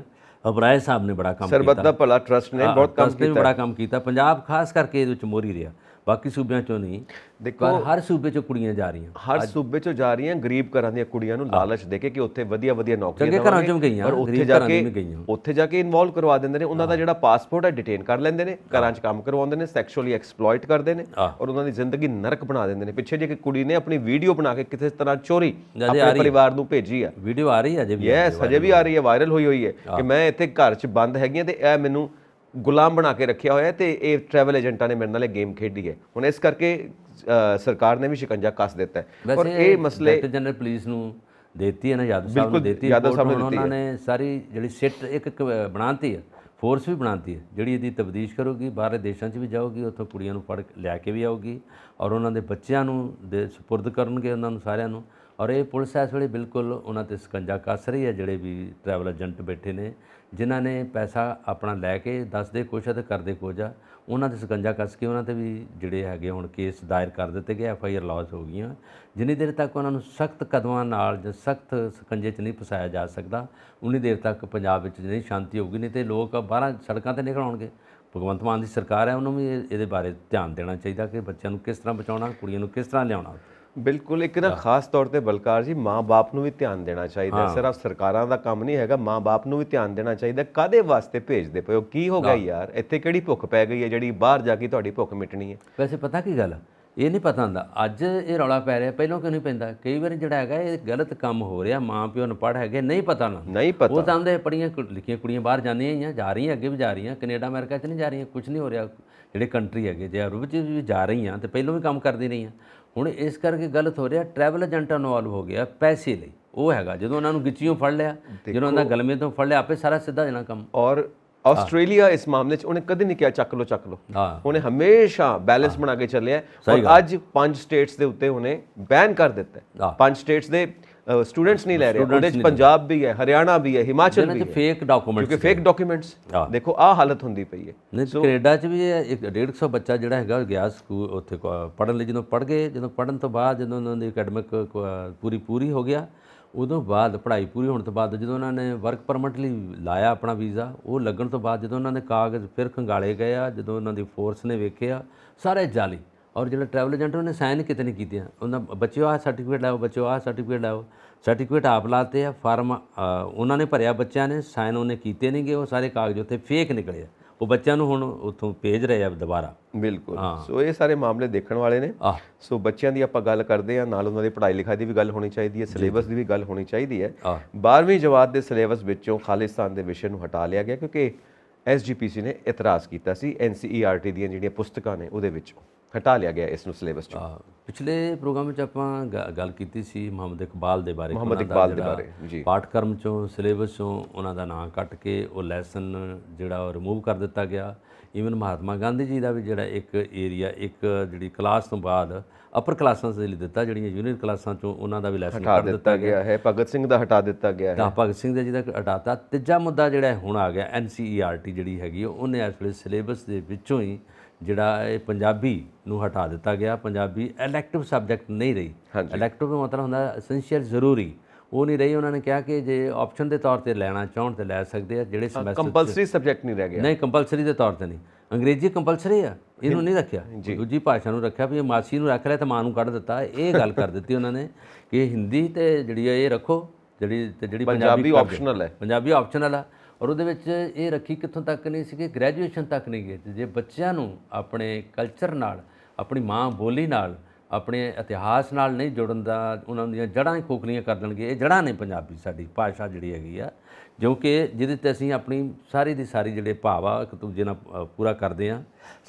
अबराय साहब ने बड़ा काम किया, सरबत दा भला ट्रस्ट ने बहुत काम किया, बड़ा काम किया। पंजाब खास करके इहदे विच मोहरी रहा, बाकी सूबे चो नहीं। देखो हर सूबे चो कुड़ियां जा रही, हर सूबे चो जा रही, गरीब घरां दी कुड़ियां नूं लालच दे के कि उत्थे वधिया वधिया नौकरीआं घरां चों गईआं और उत्थे जाके इन्वॉल्व करवा दिंदे ने। उन्हां दा जिहड़ा पासपोर्ट है डिटेन कर लैंदे ने, घरां च काम करवाउंदे ने, सैक्शुअली एक्सप्लॉइट करदे ने और उन्हां दी जिंदगी नरक बना दिंदे ने। पिछे जे कुड़ी ने अपनी वीडियो बना के किसी तरह चोरी अपने परिवार नूं भेजी है, वीडियो आ रही है अजे भी, यस अजे भी आ रही है, वायरल होई होई है कि मैं इत्थे घर च बंद हैगीआं ते ए मैनूं गुलाम बना के रखिया होया ते ये ट्रैवल एजेंटा ने मेरे नाल गेम खेडी है। हुण इस करके सरकार ने भी शिकंजा कस देता है और ये मसले जनरल पुलिस नूं देती है ना, यादव साहब नूं देती है, उन्होंने सारी जिहड़ी सिट एक बनाती है, फोर्स भी बनाती है जिहड़ी इहदी तबदीश करोगी, बाहर देशों भी जाओगी, उत्थों कुड़ियां नूं फड़ लै के भी आऊगी और उन्होंने बच्चों दे सुपुर्द करनगे, उन्होंने सारियां नूं। और ये पुलिस इस वे बिल्कुल उन्होंने शिकंजा कस रही है। जोड़े भी ट्रैवल एजेंट बैठे ने जिन्ह ने पैसा अपना लैके दसते कुछ तो करते कुछ आ, उन्होंने शिकंजा कस के उन्होंने भी जोड़े है हूँ केस दायर कर दिए गए, FIR लॉज हो गई। जिनी देर तक उन्होंने सख्त कदमों नाल सख्त शिकंजे नहीं फसाया जा सकता उन्नी देर तक पंजाब जी शांति होगी, नहीं तो लोग बाहर सड़कों पर निकल आउणगे। भगवंत मान की सरकार है उन्होंने भी ये बारे ध्यान देना चाहिए कि बच्चों को किस तरह बचाना, कुड़ियों को किस तरह लिया। बिल्कुल एक ना खास तौर पर बलकार जी माँ बाप को भी ध्यान देना चाहिए। हाँ। सिर्फ सरकारों का काम नहीं है, माँ बाप को भी ध्यान देना चाहिए। कादे वास्ते भेजते पे हो, की हो गया यार, इतने केड़ी भुख पै गई है जी बाहर जाके तुहाडी भुख मिटनी है। वैसे पता की गल ये नहीं पता होंगे अज ये रौला पै रहा, पहलों क्यों नहीं पैंदा। कई बार जो है गलत काम हो रहा, माँ प्यो अनपढ़ है नहीं पता ना, नहीं पता। वो चाहते पढ़िया लिखिया कुड़ियाँ बाहर जानिया ही जा रही हैं, अगे भी जा रही हैं, कनेडा अमेरिका नहीं जा रही हैं, कुछ नहीं हो रहा। जोड़े कंट्री है जे अरब भी जा रही हैं तो पहलों भी काम कर रही हैं। हुण इस करके गलत हो रहा, ट्रैवल एजेंट इनवॉल्व हो गया पैसे लई। वो है जो उन्होंने गिचियों फड़ लिया, जो उन्होंने गलमे तो फड़ लिया, आपे सारा सीधा देना काम। और ਆਸਟ੍ਰੇਲੀਆ इस मामले उन्हें कदे नहीं कहा चक लो चक लो, उन्हें हमेशा बैलेंस बना के चलिया। और अज 5 स्टेट्स के उत्ते उन्हें बैन कर दिता है, 5 स्टेट्स के स्टूडेंट्स नहीं ले रहे। पंजाब भी है, हरियाणा भी है, हिमाचल भी है, फेक डॉक्यूमेंट्स, क्योंकि फेक डॉक्यूमेंट्स देखो आ हालत होंदी पई है। कनेडा च भी 150 बच्चा जो है गया स्कूल उत्थे पढ़न लई, जो पढ़ गए, जो पढ़न तो बाद जो उन्होंने अकैडमिक पूरी हो गया, उदों बाद पढ़ाई पूरी होने तो बाद जो उन्होंने वर्क परमिट लिए लाया अपना वीज़ा, वो लगन तो बाद जो उन्होंने कागज़ फिर खंगाले गए आ, जो उन्होंने फोर्स ने वेखे सारे जाली। और जो ट्रैवल एजेंट उन्हें साइन कितने नहीं किए, उन्होंने बच्चों आ सर्टिफिकेट लाओ, बच्चों आ सर्टिफिकेट लाओ, सर्टिफिकेट आप लाते हैं, फार्म उन्होंने भरया, बच्चों ने साइन उन्हें किए नहीं गए, वो सारे कागज़ उत्थे फेक निकले आ, वो बच्चों हूँ उतों भेज रहे हैं दोबारा। बिल्कुल। हाँ। सो ये सारे मामले देखने वाले ने। सो बच्चों की आप गल करते हैं, नाल उन्होंने पढ़ाई लिखाई की भी गल होनी चाहिए है, सिलेबस की भी गल होनी चाहिए है। 12वीं जमात के सिलेबस विचों खालिस्तान के विषय को हटा लिया गया क्योंकि SGPC ने एतराज़ किया सी, NCERT दी जिहड़ियां पुस्तकां ने उहदे विचों हटा लिया गया इस सिलेबस। पिछले प्रोग्राम में आपां गल कीती सी मुहम्मद इकबाल दे बारे, मुहम्मद इकबाल दे बारे जी पाठक्रम चों सिलेबस चों उन्हां दा नाम कट के वो लैसन जिहड़ा रिमूव कर दिता गया। ईवन महात्मा गांधी जी का भी जिहड़ा एक एरिया एक जी क्लास तो बाद अपर क्लासा के लिए दिता, जिहड़ियां यूनियर क्लासा चों उन्हां दा भी लैसन हटा दिता गया है। भगत सिंह का हटा दिता गया है, भगत सिंह जी का हटाता। तीजा मुद्दा जिहड़ा हुण आ गया NCERT जिहड़ी हैगी उन्हें इस वे सिलेबस के विचों ही जिहड़ा पंजाबी नूं हटा दिता गया। पंजाबी इलैक्टिव सब्जैक्ट नहीं रही, इलैक्टिव मतलब हुंदा एसेंशियल जरूरी, वो नहीं रही। उन्होंने कहा कि जे ऑप्शन के तौर पर लैना चाहण तो लै सकते हैं, जिहड़े सेमेस्टर कंपलसरी सब्जैक्ट नहीं रह गया, नहीं कंपलसरी के तौर पर नहीं। अंग्रेजी कंपलसरी है, इन्हों नहीं रखा, दूजी भाषा को रखा भी मासी को रख लिया तो माँ को कढ़ दिता। ये गल कर दी उन्होंने कि हिंदी तो जिहड़ी है ये रखो, जिहड़ी पंजाबी ऑप्शनल है, पंजाबी ऑप्शनल है। और वो रखी कितों तक नहीं सी, ग्रैजुएशन तक नहीं गए। जे बच्चों अपने कल्चर नाल, अपनी माँ बोली नाल, अपने इतिहास नाल नहीं जुड़न का उन्होंने जड़ां खोखलियां कर देंगे। ये जड़ां ने पंजाबी साडी भाषा जिहड़ी हैगी आ, जो कि जिहदे ते असीं अपनी सारी दी सारी जिहड़े भावा एक दूजे नाल पूरा करदे आ।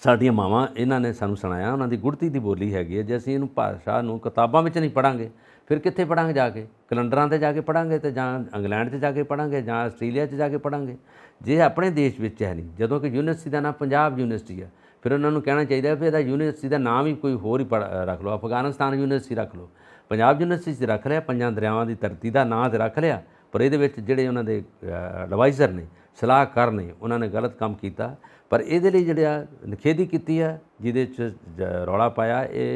साडियां मावां इन्हां ने सानूं सुणाया, उन्हां दी गुड़ती दी बोली हैगी, जे असीं इहनूं भाषा नूं किताबां विच नहीं पढ़ांगे फिर कित्थे पढ़ांगे? जाके कलंडरां ते जाके पढ़ांगे, ते जां इंग्लैंड ते जाके पढ़ांगे, जां आस्ट्रेलिया ते जाके पढ़ांगे। जे अपने देश विच है नहीं, जदों कि यूनिवर्सिटी दा नाम पंजाब यूनिवर्सिटी है, फिर उन्होंने कहना चाहिए भी इहदा यूनिवर्सिटी का नाम ही कोई होर ही रख लो, अफगानिस्तान यूनिवर्सिटी रख लो। पंजाब यूनिवर्सिटी रख लिया, पंजां दरियावां दी धरती का नाम तो रख लिया, पर ये जोड़े उन्होंने एडवाइजर ने सलाहकार ने उन्होंने गलत काम किया। पर ये जोड़ा निखेधी की है, जिदे रौला पाया ये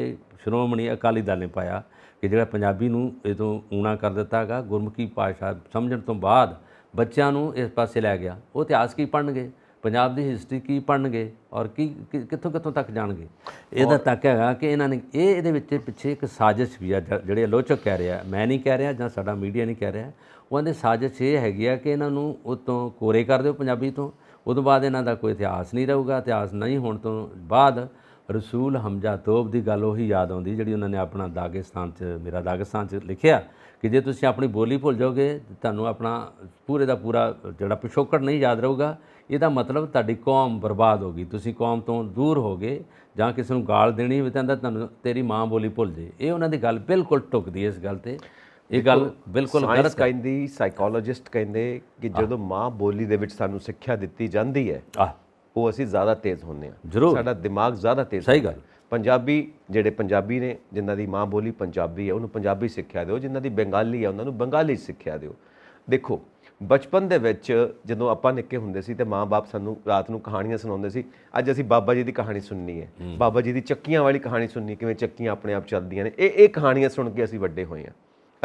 श्रोमणी अकाली दल ने पाया कि जोड़ा पंजाबी नूं इतों ऊना कर दिता गा, गुरमुखी भाषा समझण तो बाद बच्चों नूं इस पासे लै गया। वो इतिहास की पढ़नगे, पंजाब की हिस्टरी की पढ़नगे और की कितों कितों तक जाएंगे। यदा तक है कि इन्होंने ये पिछे एक साजिश भी है, जोड़े आलोचक कह रहा, मैं नहीं कह रहा, साडा मीडिया नहीं कह रहा, उन्होंने साजिश ये हैगी आ कि इन्हों उतों कोरे कर दो पंजाबी तो, उदों बाद इन्हां दा कोई इतिहास नहीं रहूगा। इतिहास नहीं होने तो बाद रसूल हमजा तोब की गल उही याद आउंदी जिहड़ी उन्होंने अपना दागिस्तान मेरा दागिस्तान लिखिया कि जे तुसीं अपनी बोली भुल जाओगे तुहानूं अपना पूरे का पूरा जिहड़ा पिछोकड़ नहीं याद रहूगा। ਇਹਦਾ मतलब ਤੁਹਾਡੀ कौम बर्बाद हो गई, ਤੁਸੀਂ कौम तो दूर हो गए, ਜਾਂ ਕਿਸੇ ਨੂੰ ਗਾਲ ਦੇਣੀ ਹੋਵੇ ਤਾਂ ਤੁਹਾਨੂੰ ਤੇਰੀ ਮਾਂ ਬੋਲੀ ਭੁੱਲ ਜੇ। ਇਹ ਉਹਨਾਂ ਦੀ ਗੱਲ ਬਿਲਕੁਲ ਟੁੱਕਦੀ ਇਸ ਗੱਲ ਤੇ, ਇਹ ਗੱਲ ਬਿਲਕੁਲ ਗਲਤ ਕਹਿੰਦੀ। ਸਾਈਕੋਲੋਜਿਸਟ ਕਹਿੰਦੇ ਕਿ ਜਦੋਂ ਮਾਂ ਬੋਲੀ ਦੇ ਵਿੱਚ ਸਾਨੂੰ ਸਿੱਖਿਆ ਦਿੱਤੀ ਜਾਂਦੀ ਹੈ ਉਹ ਅਸੀਂ ਜ਼ਿਆਦਾ ਤੇਜ਼ ਹੁੰਦੇ ਹਾਂ, ਸਾਡਾ ਦਿਮਾਗ ਜ਼ਿਆਦਾ ਤੇਜ਼। ਸਹੀ ਗੱਲ। पंजाबी जिहड़े पंजाबी ने जिन्हां दी माँ बोली पंजाबी है उन्होंने पंजाबी सिक्ख्या दो, जिन्हां दी बंगाली है उन्होंने बंगाली सिक्ख्या दो। देखो बचपन दे विच जदों आपां निक्के हुंदे सी ते माँ बाप सानूं रात नूं कहानियां सुणाउंदे सी। अज असीं बाबा जी दी कहानी सुननी है, बाबा जी दी चक्कियां वाली कहानी सुननी, किवें चक्कियां अपने आप चलदियां ने। ये कहानियां सुन के असीं वड्डे होए हां,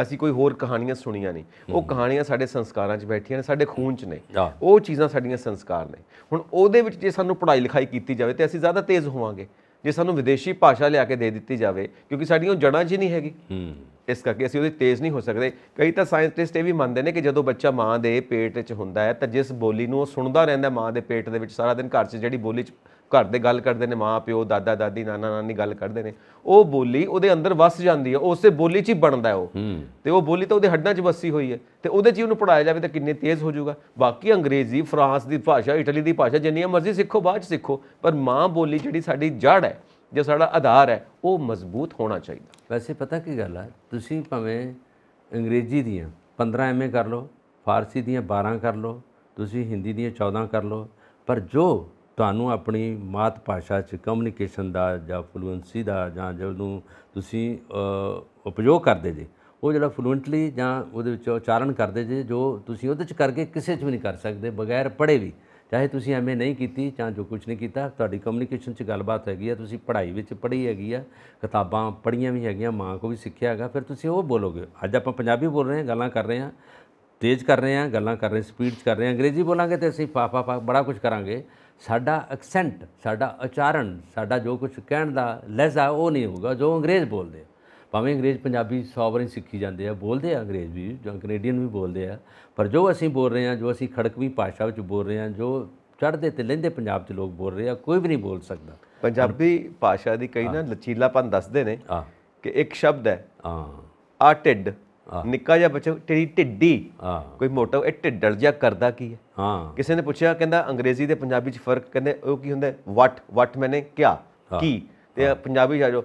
असीं कोई होर कहानियां सुनियां नहीं। वो कहानियां साडे संस्कारां च बैठियां ने, साडे खून च ने, वो चीज़ां साडीआं संस्कार ने। हुण ओहदे विच जे सानूं पढ़ाई लिखाई कीती जावे ते असीं ज़्यादा तेज़ होवांगे। जे सानूं विदेशी भाषा लिया के दे दी जाए क्योंकि साडियां जड़ां च नहीं हैगी, इस करके असीं उहदे तेज़ नहीं हो सकते। कई तो साइंटिस्ट ये भी मानते हैं कि जो बच्चा माँ के पेट च हुंदा है तो जिस बोली नूं सुनदा रहिंदा माँ के पेट दे विच सारा दिन, घर च जिहड़ी बोली घर दे गल करदे ने माँ प्यो दादा दादी नाना नानी गल करदे ने, वो बोली उहदे अंदर वस जांदी है, उस बोली च ही बनदा है वो, ते वो बोली तो उहदे हड्डां च वसी हुई है, ते उहदे च ही उहनूं पढ़ाया जावे तो किन्ने तेज़ हो जाऊगा। बाकी अंग्रेजी फ्रांस की भाषा इटली की भाषा जिन्नियां मर्जी सीखो बाद च सीखो, पर माँ बोली जिहड़ी साडी जड़ है जो साड़ा आधार है वो मजबूत होना चाहिए। वैसे पता की गल है, तुसीं भावें अंग्रेजी दियां 15 MA कर लो, फारसी दियां 12 कर लो, तुसीं हिंदी दियां 14 कर लो, पर जो ਤੁਹਾਨੂੰ ਆਪਣੀ ਮਾਤ ਭਾਸ਼ਾ 'ਚ ਕਮਿਊਨੀਕੇਸ਼ਨ ਦਾ ਜਾਂ ਫਲੂਐਂਸੀ ਦਾ ਜਾਂ ਜਿਹਨੂੰ ਤੁਸੀਂ ਉਪਯੋਗ ਕਰਦੇ ਜੇ ਉਹ ਜਿਹੜਾ ਫਲੂਐਂਟਲੀ ਜਾਂ ਉਹਦੇ ਵਿੱਚ ਉਚਾਰਨ ਕਰਦੇ ਜੇ ਜੋ ਤੁਸੀਂ ਉਹਦੇ 'ਚ ਕਰਕੇ ਕਿਸੇ 'ਚ ਵੀ ਨਹੀਂ ਕਰ ਸਕਦੇ ਬਗੈਰ ਪੜ੍ਹੇ ਵੀ। ਚਾਹੇ ਤੁਸੀਂ ਐਮਏ ਨਹੀਂ ਕੀਤੀ ਜਾਂ ਜੋ ਕੁਝ ਨਹੀਂ ਕੀਤਾ, ਤੁਹਾਡੀ ਕਮਿਊਨੀਕੇਸ਼ਨ 'ਚ ਗੱਲਬਾਤ ਹੈਗੀ ਆ, ਤੁਸੀਂ ਪੜ੍ਹਾਈ ਵਿੱਚ ਪੜ੍ਹੀ ਹੈਗੀ ਆ, ਕਿਤਾਬਾਂ ਪੜ੍ਹੀਆਂ ਵੀ ਹੈਗੀਆਂ, ਮਾਂ ਕੋ ਵੀ ਸਿੱਖਿਆ ਹੈਗਾ, ਫਿਰ ਤੁਸੀਂ ਉਹ ਬੋਲੋਗੇ। ਅੱਜ ਆਪਾਂ ਪੰਜਾਬੀ ਬੋਲ ਰਹੇ ਹਾਂ, ਗੱਲਾਂ ਕਰ ਰਹੇ ਹਾਂ, ਤੇਜ਼ ਕਰ ਰਹੇ ਹਾਂ, ਗੱਲਾਂ ਕਰ ਰਹੇ ਸਪੀਡ 'ਚ ਕਰ ਰਹੇ ਹਾਂ। ਅੰਗਰੇਜ਼ੀ ਬੋਲਾਂਗੇ ਤਾਂ ਅਸੀਂ ਫਾ ਫਾ ਫਾ ਬੜਾ ਕੁਝ ਕਰਾਂਗੇ। ਸਾਡਾ ਐਕਸੈਂਟ, ਸਾਡਾ ਉਚਾਰਨ, ਸਾਡਾ ਜੋ ਕੁਝ ਕਹਿਣ ਦਾ ਲਹਿਜ਼ਾ ਉਹ ਨਹੀਂ ਹੋਊਗਾ ਜੋ ਅੰਗਰੇਜ਼ ਬੋਲਦੇ ਆ। ਭਾਵੇਂ ਅੰਗਰੇਜ਼ ਪੰਜਾਬੀ 100 ਵਾਰੀ ਸਿੱਖੀ ਜਾਂਦੇ ਆ, ਬੋਲਦੇ ਆ ਅੰਗਰੇਜ਼ ਵੀ ਜਾਂ ਕੈਨੇਡੀਅਨ ਵੀ ਬੋਲਦੇ ਆ, ਪਰ ਜੋ ਅਸੀਂ ਬੋਲ ਰਹੇ ਹਾਂ, ਜੋ ਅਸੀਂ ਖੜਕਵੀਂ ਭਾਸ਼ਾ ਵਿੱਚ ਬੋਲ ਰਹੇ ਹਾਂ, ਜੋ ਚੜ੍ਹਦੇ ਤੇ ਲਹਿੰਦੇ ਪੰਜਾਬ 'ਚ ਲੋਕ ਬੋਲ ਰਹੇ ਆ, ਕੋਈ ਵੀ ਨਹੀਂ ਬੋਲ ਸਕਦਾ। ਪੰਜਾਬੀ ਭਾਸ਼ਾ ਦੀ ਕਈ ਨਾ ਲਚੀਲਾਪਨ ਦੱਸਦੇ ਨੇ ਕਿ ਇੱਕ ਸ਼ਬਦ ਹੈ ਆ ਢਿੱਡ, ਨਿੱਕਾ ਜਿਹਾ ਬੱਚਾ ਤੇਰੀ ਢਿੱਡੀ, ਕੋਈ ਮੋਟਾ ਇਹ ਢਿੱਡਲ ਜਿਹਾ ਕਰਦਾ ਕੀ ਹੈ। ਕਿਸੇ ਨੇ ਪੁੱਛਿਆ ਕਹਿੰਦਾ ਅੰਗਰੇਜ਼ੀ ਤੇ ਪੰਜਾਬੀ ਚ ਫਰਕ, ਕਹਿੰਦੇ ਉਹ ਕੀ ਹੁੰਦਾ, ਵਟ ਵਟ ਮੈਨੇ ਕਿਆ ਕੀ, ਤੇ ਪੰਜਾਬੀ ਜਾ ਜੋ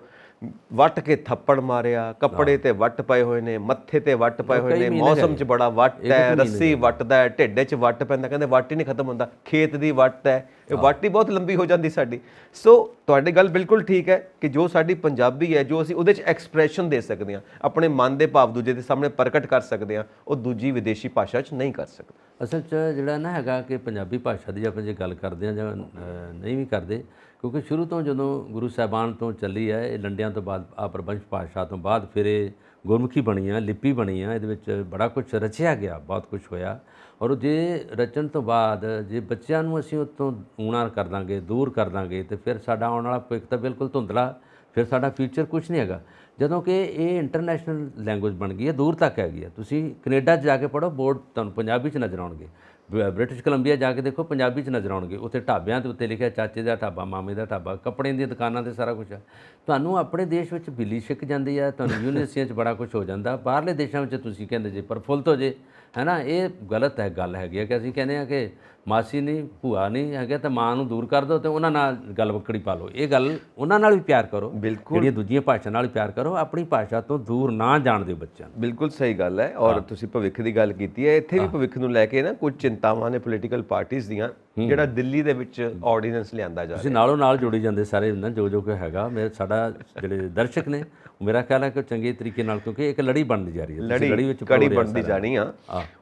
ਵੱਟ ਕੇ ਥੱਪੜ ਮਾਰਿਆ, ਕੱਪੜੇ ਤੇ ਵੱਟ ਪਏ ਹੋਏ ਨੇ, ਮੱਥੇ ਤੇ ਵੱਟ ਪਏ ਹੋਏ ਨੇ, ਮੌਸਮ ਚ ਬੜਾ ਵੱਟ ਹੈ, ਰੱਸੀ ਵੱਟਦਾ ਹੈ, ਢਿੱਡੇ ਚ ਵੱਟ ਪੈਂਦਾ, ਕਹਿੰਦੇ ਵੱਟ ਹੀ ਨਹੀਂ ਖਤਮ ਹੁੰਦਾ, ਖੇਤ ਦੀ ਵੱਟ ਹੈ, ਇਹ ਵੱਟ ਹੀ ਬਹੁਤ ਲੰਬੀ ਹੋ ਜਾਂਦੀ ਸਾਡੀ। ਸੋ ਤੁਹਾਡੀ ਗੱਲ ਬਿਲਕੁਲ ਠੀਕ ਹੈ ਕਿ ਜੋ ਸਾਡੀ ਪੰਜਾਬੀ ਹੈ ਜੋ ਅਸੀਂ ਉਹਦੇ 'ਚ ਐਕਸਪ੍ਰੈਸ਼ਨ ਦੇ ਸਕਦੇ ਹਾਂ, ਆਪਣੇ ਮਨ ਦੇ ਭਾਵ ਦੂਜੇ ਦੇ ਸਾਹਮਣੇ ਪ੍ਰਗਟ ਕਰ ਸਕਦੇ ਹਾਂ, ਉਹ ਦੂਜੀ ਵਿਦੇਸ਼ੀ ਭਾਸ਼ਾ 'ਚ ਨਹੀਂ ਕਰ ਸਕਦੇ। ਅਸਲ 'ਚ ਜਿਹੜਾ ਨਾ ਹੈਗਾ ਕਿ ਪੰਜਾਬੀ ਭਾਸ਼ਾ ਦੀ ਆਪਾਂ ਜੇ ਗੱਲ ਕਰਦੇ ਹਾਂ ਜਾਂ ਨਹੀਂ ਵੀ ਕਰਦੇ, ਕਿਉਂਕਿ ਸ਼ੁਰੂ ਤੋਂ ਜਦੋਂ ਗੁਰੂ ਸਾਹਿਬਾਨ ਤੋਂ ਚੱਲੀ ਹੈ ਇਹ, ਲੰਡਿਆਂ ਤੋਂ ਬਾਅਦ ਆ ਪ੍ਰਬੰਸ਼ ਭਾਸ਼ਾ ਤੋਂ ਬਾਅਦ ਫਿਰ ਇਹ ਗੁਰਮੁਖੀ ਬਣੀ ਆ, ਲਿਪੀ ਬਣੀ ਆ, ਇਹਦੇ ਵਿੱਚ ਬੜਾ ਕੁਝ ਰਚਿਆ ਗਿਆ, ਬਹੁਤ ਕੁਝ ਹੋਇਆ। ਔਰ ਜੇ ਰਚਣ ਤੋਂ ਬਾਅਦ ਜੇ ਬੱਚਿਆਂ ਨੂੰ ਅਸੀਂ ਉੱਥੋਂ ਊਣਾ ਕਰ ਦਾਂਗੇ, ਦੂਰ ਕਰ ਦਾਂਗੇ, ਤੇ ਫਿਰ ਸਾਡਾ ਆਉਣ ਵਾਲਾ ਭਵਿੱਖ ਤਾਂ ਬਿਲਕੁਲ ਧੁੰਦਲਾ, ਫਿਰ ਸਾਡਾ ਫਿਊਚਰ ਕੁਝ ਨਹੀਂ ਹੈਗਾ। ਜਦੋਂ ਕਿ ਇਹ ਇੰਟਰਨੈਸ਼ਨਲ ਲੈਂਗੁਏਜ ਬਣ ਗਈ ਹੈ, ਦੂਰ ਤੱਕ ਹੈਗੀ ਹੈ। ਤੁਸੀਂ ਕੈਨੇਡਾ 'ਚ ਜਾ ਕੇ ਪੜ੍ਹੋ, ਬੋਰਡ ਤੁਹਾਨੂੰ ਪੰਜਾਬੀ 'ਚ ਨਜ਼ਰ ਆਉਣਗੇ, ਬ੍ਰਿਟਿਸ਼ ਕੋਲੰਬੀਆ ਜਾ ਕੇ ਦੇਖੋ ਪੰਜਾਬੀ 'ਚ ਨਜ਼ਰ ਆਉਣਗੇ, ਉੱਥੇ ਢਾਬਿਆਂ ਦੇ ਉੱਤੇ ਲਿਖਿਆ ਚਾਚੇ ਦਾ ਢਾਬਾ, ਮਾਮੇ ਦਾ ਢਾਬਾ, ਕੱਪੜੇ ਦੀਆਂ ਦੁਕਾਨਾਂ 'ਤੇ ਸਾਰਾ ਕੁਝ ਹੈ। ਤੁਹਾਨੂੰ ਆਪਣੇ ਦੇਸ਼ ਵਿੱਚ ਬਿੱਲੀ ਛਿੱਕ ਜਾਂਦੀ ਹੈ, ਤੁਹਾਨੂੰ ਯੂਨੀਵਰਸਿਟੀਆਂ 'ਚ ਬੜਾ ਕੁਝ ਹੋ ਜਾਂਦਾ, ਬਾਹਰਲੇ ਦੇਸ਼ਾਂ ਵਿੱਚ ਤੁਸੀਂ ਕਹਿੰਦੇ ਜੇ ਪ੍ਰਫੁੱਲਤ ਹੋ ਜੇ, ਹੈ ਨਾ। ਇਹ ਗਲਤ ਹੈ, ਗੱਲ ਹੈਗੀ ਹੈ ਕਿ ਅਸੀਂ ਕਹਿੰਦੇ ਹਾਂ ਕਿ ਮਾਸੀ ਨਹੀਂ ਭੂਆ ਨਹੀਂ ਹੈਗਾ ਤਾਂ ਮਾਂ ਨੂੰ ਦੂਰ ਕਰ ਦਿਓ ਅਤੇ ਉਹਨਾਂ ਨਾਲ ਗੱਲ ਬੱਕੜੀ ਪਾ ਲਓ। ਇਹ ਗੱਲ ਉਹਨਾਂ ਨਾਲ ਵੀ ਪਿਆਰ ਕਰੋ, ਬਿਲਕੁਲ ਜਿਹੜੀਆਂ ਦੂਜੀਆਂ ਭਾਸ਼ਾ ਨਾਲ ਪਿਆਰ ਕਰੋ, ਆਪਣੀ ਭਾਸ਼ਾ ਤੋਂ ਦੂਰ ਨਾ ਜਾਣ ਦਿਓ ਬੱਚਿਆਂ ਨੂੰ। ਬਿਲਕੁਲ ਸਹੀ ਗੱਲ ਹੈ। ਔਰ ਤੁਸੀਂ ਭਵਿੱਖ ਦੀ ਗੱਲ ਕੀਤੀ ਹੈ, ਇੱਥੇ ਵੀ ਭਵਿੱਖ ਨੂੰ ਲੈ ਕੇ ਨਾ ਕੁਝ ਚਿੰਤਾਵਾਂ ਨੇ ਪੋਲੀਟੀਕਲ ਪਾਰਟੀਆਂ ਦੀਆਂ। ਜਿਹੜਾ ਦਿੱਲੀ ਦੇ ਵਿੱਚ ਆਰਡੀਨੈਂਸ ਲਿਆਂਦਾ ਜਾ ਰਿਹਾ, ਤੁਸੀਂ ਨਾਲੋਂ ਨਾਲ ਜੁੜੀ ਜਾਂਦੇ ਸਾਰੇ ਉਹਨਾਂ ਜੋ ਜੋ ਕੁਝ ਹੈਗਾ। ਮੇਰੇ ਸਾਡਾ ਜਿਹੜੇ ਦਰਸ਼ਕ ਨੇ, ਮੇਰਾ ਖਿਆਲ ਹੈ ਕਿ ਚੰਗੇ ਤਰੀਕੇ ਨਾਲ, ਕਿਉਂਕਿ ਇੱਕ ਲੜੀ ਬਣਦੀ ਜਾ ਰਹੀ ਹੈ, ਲੜੀ ਵਿੱਚ ਕੜੀ ਬਣਦੀ ਜਾਣੀ ਆ।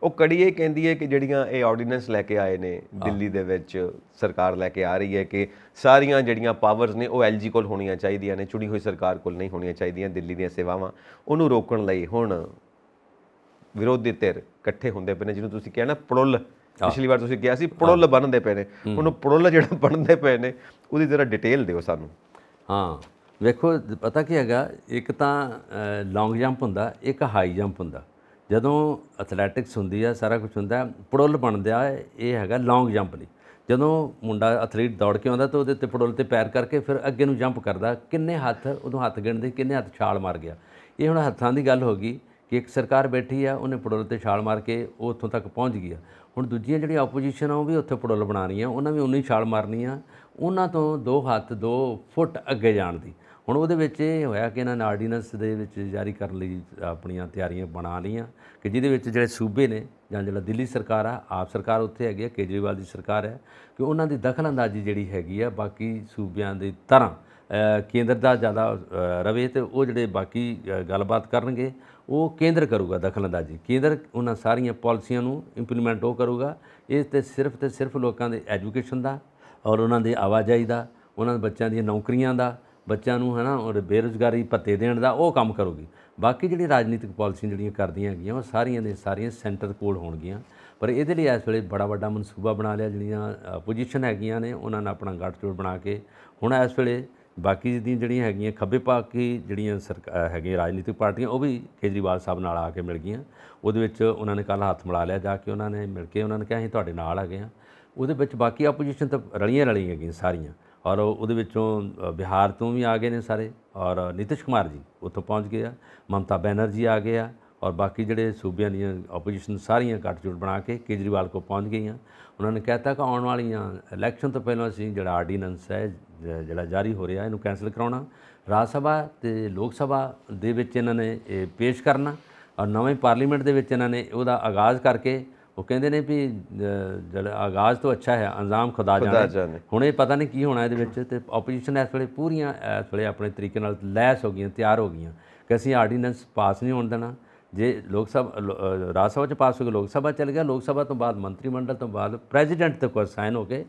ਉਹ ਕੜੀ ਇਹ ਕਹਿੰਦੀ ਹੈ ਕਿ ਜਿਹੜੀਆਂ ਇਹ ਆਰਡੀਨੈਂਸ ਲੈ ਕੇ ਆਏ ਨੇ ਦਿੱਲੀ ਦੇ ਵਿੱਚ, ਸਰਕਾਰ ਲੈ ਕੇ ਆ ਰਹੀ ਹੈ ਕਿ ਸਾਰੀਆਂ ਜਿਹੜੀਆਂ ਪਾਵਰਸ ਨੇ ਉਹ LG ਕੋਲ ਹੋਣੀਆਂ ਚਾਹੀਦੀਆਂ ਨੇ, ਚੁਣੀ ਹੋਈ ਸਰਕਾਰ ਕੋਲ ਨਹੀਂ ਹੋਣੀਆਂ ਚਾਹੀਦੀਆਂ ਦਿੱਲੀ ਦੀਆਂ ਸੇਵਾਵਾਂ। ਉਹਨੂੰ ਰੋਕਣ ਲਈ ਹੁਣ ਵਿਰੋਧੀ ਧਿਰ ਇਕੱਠੇ ਹੁੰਦੇ ਪਏ ਨੇ, ਜਿਹਨੂੰ ਤੁਸੀਂ ਕਿਹਾ ਨਾ ਪੜੁੱਲ, ਪਿਛਲੀ ਵਾਰ ਤੁਸੀਂ ਕਿਹਾ ਸੀ ਪੜੁੱਲ ਬਣਦੇ ਪਏ ਨੇ। ਉਹਨੂੰ ਪੜੁੱਲ ਜਿਹੜਾ ਬਣਦੇ ਪਏ ਨੇ ਉਹਦੀ ਜ਼ਰਾ ਡਿਟੇਲ ਦਿਓ ਸਾਨੂੰ। ਹਾਂ ਵੇਖੋ, ਪਤਾ ਕੀ ਹੈਗਾ, ਇੱਕ ਤਾਂ ਲੌਂਗ ਜੰਪ ਹੁੰਦਾ, ਇੱਕ ਹਾਈ ਜੰਪ ਹੁੰਦਾ। ਜਦੋਂ ਐਥਲੈਟਿਕਸ ਹੁੰਦੀ ਆ, ਸਾਰਾ ਕੁਝ ਹੁੰਦਾ, ਪੜੁੱਲ ਬਣਦਾ ਇਹ ਹੈਗਾ ਲੌਂਗ ਜੰਪ ਲਈ। ਜਦੋਂ ਮੁੰਡਾ ਐਥਲੀਟ ਦੌੜ ਕੇ ਆਉਂਦਾ ਤਾਂ ਉਹਦੇ ਉੱਤੇ ਪੜੁੱਲ 'ਤੇ ਪੈਰ ਕਰਕੇ ਫਿਰ ਅੱਗੇ ਨੂੰ ਜੰਪ ਕਰਦਾ, ਕਿੰਨੇ ਹੱਥ ਉਦੋਂ ਹੱਥ ਗਿਣਦੇ, ਕਿੰਨੇ ਹੱਥ ਛਾਲ ਮਾਰ ਗਿਆ। ਇਹ ਹੁਣ ਹੱਥਾਂ ਦੀ ਗੱਲ ਹੋ ਗਈ ਕਿ ਇੱਕ ਸਰਕਾਰ ਬੈਠੀ ਆ, ਉਹਨੇ ਪੜੁੱਲ 'ਤੇ ਛਾਲ ਮਾਰ ਕੇ ਉਹ ਉੱਥੋਂ ਤੱਕ ਪਹੁੰਚ ਗਈ ਆ। ਹੁਣ ਦੂਜੀਆਂ ਜਿਹੜੀਆਂ ਆਪੋਜੀਸ਼ਨ ਆ ਉਹ ਵੀ ਉੱਥੇ ਪੜੁੱਲ ਬਣਾ ਰਹੀਆਂ, ਉਹਨਾਂ ਵੀ ਉਨੀ ਛਾਲ ਮਾਰਨੀ ਆ, ਉਹਨਾਂ ਤੋਂ 2 ਹੱਥ 2 ਫੁੱਟ ਅੱਗੇ ਜਾਣ ਦੀ। ਹੁਣ ਉਹਦੇ ਵਿੱਚ ਇਹ ਹੋਇਆ ਕਿ ਇਹਨਾਂ ਨੇ ਆਰਡੀਨੈਂਸ ਦੇ ਵਿੱਚ ਜਾਰੀ ਕਰਨ ਲਈ ਆਪਣੀਆਂ ਤਿਆਰੀਆਂ ਬਣਾ ਲਈਆਂ ਕਿ ਜਿਹਦੇ ਵਿੱਚ ਜਿਹੜੇ ਸੂਬੇ ਨੇ ਜਾਂ ਜਿਹੜਾ ਦਿੱਲੀ ਸਰਕਾਰ ਆ, ਆਪ ਸਰਕਾਰ ਉੱਥੇ ਹੈਗੀ ਹੈ, ਕੇਜਰੀਵਾਲ ਦੀ ਸਰਕਾਰ ਹੈ, ਕਿ ਉਹਨਾਂ ਦੀ ਦਖਲ ਅੰਦਾਜ਼ੀ ਜਿਹੜੀ ਹੈਗੀ ਆ ਬਾਕੀ ਸੂਬਿਆਂ ਦੀ ਤਰ੍ਹਾਂ केंद्र का ज़्यादा रवे तो वो जोड़े बाकी गलबात करे वो केंद्र करूगा दखलअंदाजी। केंद्र उन्होंने सारिया पॉलिसिया इंप्लीमेंट वो करूगा। इस तो सिर्फ लोगों के एजुकेशन का और उन्होंने आवाजाही का उन्होंने बच्चों दी नौकरियां का बच्चों को है ना और बेरोजगारी भत्ते देने का वो काम करूगी। बाकी जी राजनीतिक पॉलिसियां जोड़ियां करदियां हैगियां वो सारियां दे सारियां सेंटर कोल होणगियां। पर इहदे लई इस वेले बड़ा वड्डा मनसूबा बना लिया जिहड़ियां अपोजिशन हैगियां ने उन्हां ने अपना गठजोड़ बना के हुण इस वेले बाकी दी जिहड़ियां हैगियां खब्बे पाकी जिहड़ियां सरकार हैगियां राजनीतिक पार्टियां वह भी केजरीवाल साहब नाल आके मिल गईयां। उहदे विच उन्हां ने कल हाथ मिला लिया जाके उन्हां ने मिल के उन्हां ने कहा असीं तुहाडे नाल आ गए हां। उहदे विच बाकी अपोजिशन तो रलियां रलियां हैगियां सारियां और उहदे विचों बिहार तो भी आ गए ने सारे और नीतीश कुमार जी उत्थों पहुँच गए, ममता बैनर्जी आ गए और बाकी जोड़े सूबे दियाँ ओपोजिशन सारिया गठजोड़ बना के केजरीवाल को पहुँच गई। उन्होंने कहता कि आने वाली इलैक्शन तो पहलों असीं जोड़ा आर्डीनेंस है जोड़ा जारी हो रहा इनू कैंसल करवाना, राज सभा ते लोक सभा दे विच इन्हां ने पेश करना और नवें पार्लीमेंट दे विच इन्हां ने उहदा आगाज़ करके वो कहते हैं भी जो आगाज़ तो अच्छा है अंजाम खुदा जाने। हुण ये पता नहीं की होना ये ओपोजिशन इस वे पूरिया इस वे अपने तरीके लैस हो गई तैयार हो गई कि असीं आर्डीनेंस पास नहीं होने देना। जे लोक सभा राज सभा पास हो गया लोक सभा चल गया, लोक सभा तो बाद मंत्रीमंडल तो बाद प्रेजिडेंट तक साइन होके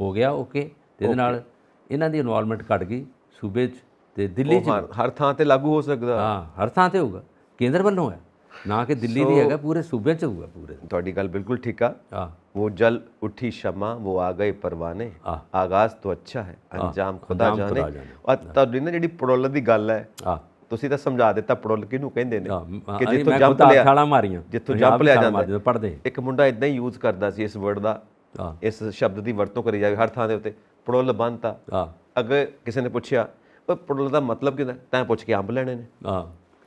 हो गया ओके। तो इन्हों की इनवॉलमेंट घट गई सूबे तो दिल्ली हर थां ते लागू हो सकता। हाँ हर थां ते होगा केंद्र वालों है ना कि दिल्ली नहीं है पूरे सूबे च होगा पूरे। थोड़ी गल बिल्कुल ठीक है। वो जल उठी शमा वो आ गए परवाने आगाज तो अच्छा है अंजाम खुदा जाने। तुहाडी ना जिहड़ी पड़ोल दी गल है तुसीं तां समझा दित्ता पड़ोल किनू कहंदे ने कि जिथों जंप लिया छाला मारियां जिथों जंप लिया जांदा पढ़दे। एक मुंडा इदां ही यूज करदा सी इस वर्ड दा इस शब्द दी वरतों करी जावे हर थां दे उत्ते पड़ोल बंदता। अगर किसी ने पुछया पड़ोल दा मतलब किंदा तां पुछ के अंब लैणे ने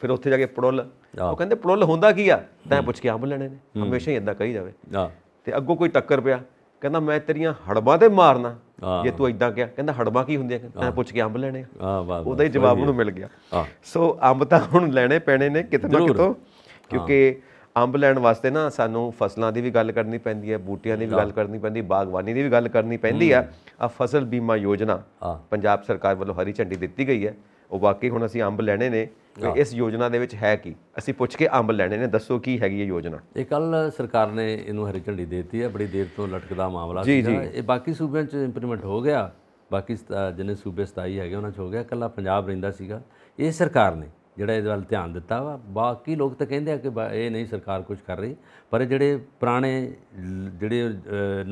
फिर उत्थे जाके पड़ोल वो कहंदे पड़ोल हुंदा की आ तां पुछ के अंब लैणे ने हमेशा ही इदां कही जावे। ते अगों कोई टक्कर पिया कहंदा मैं तेरियां हड़बां ते मारना जे तू इदां किया कहंदा हड़बां की हुंदियां तैं पुछ के अंब लैणे उहदा ही जवाब उहनूं मिल गया। सो अंब तां हुण लैणे पैणे ने कितों ना कितों क्योंकि अंब लैण वास्ते ना सानूं फसलां दी भी गल करनी पैंदी है बूटियां दी भी गल करनी पैंदी बागवानी दी भी गल करनी पैंदी है। आ फसल बीमा योजना पंजाब सरकार वालों हरी झंडी दित्ती गई है वो वाकई हुण असीं अंब लैणे ने। इस योजना दे विच है कि असीं पुछ के अंब लैणे ने दसो की हैगी ये योजना। ये कल सरकार ने इनू हरी झंडी देती है बड़ी देर तो लटकदा मामला जी जी ये बाकी सूबे च इंप्लीमेंट हो गया। बाकी जिन्हें सूबे 27 है उन्होंने हो गया कला पंजाब रहिंदा सीगा। ये सरकार ने जिहड़ा इहदे वल ध्यान दिता वा बाकी लोग तो कहिंदे आ कि ये नहीं सरकार कुछ कर रही पर जिहड़े पुराने जिहड़े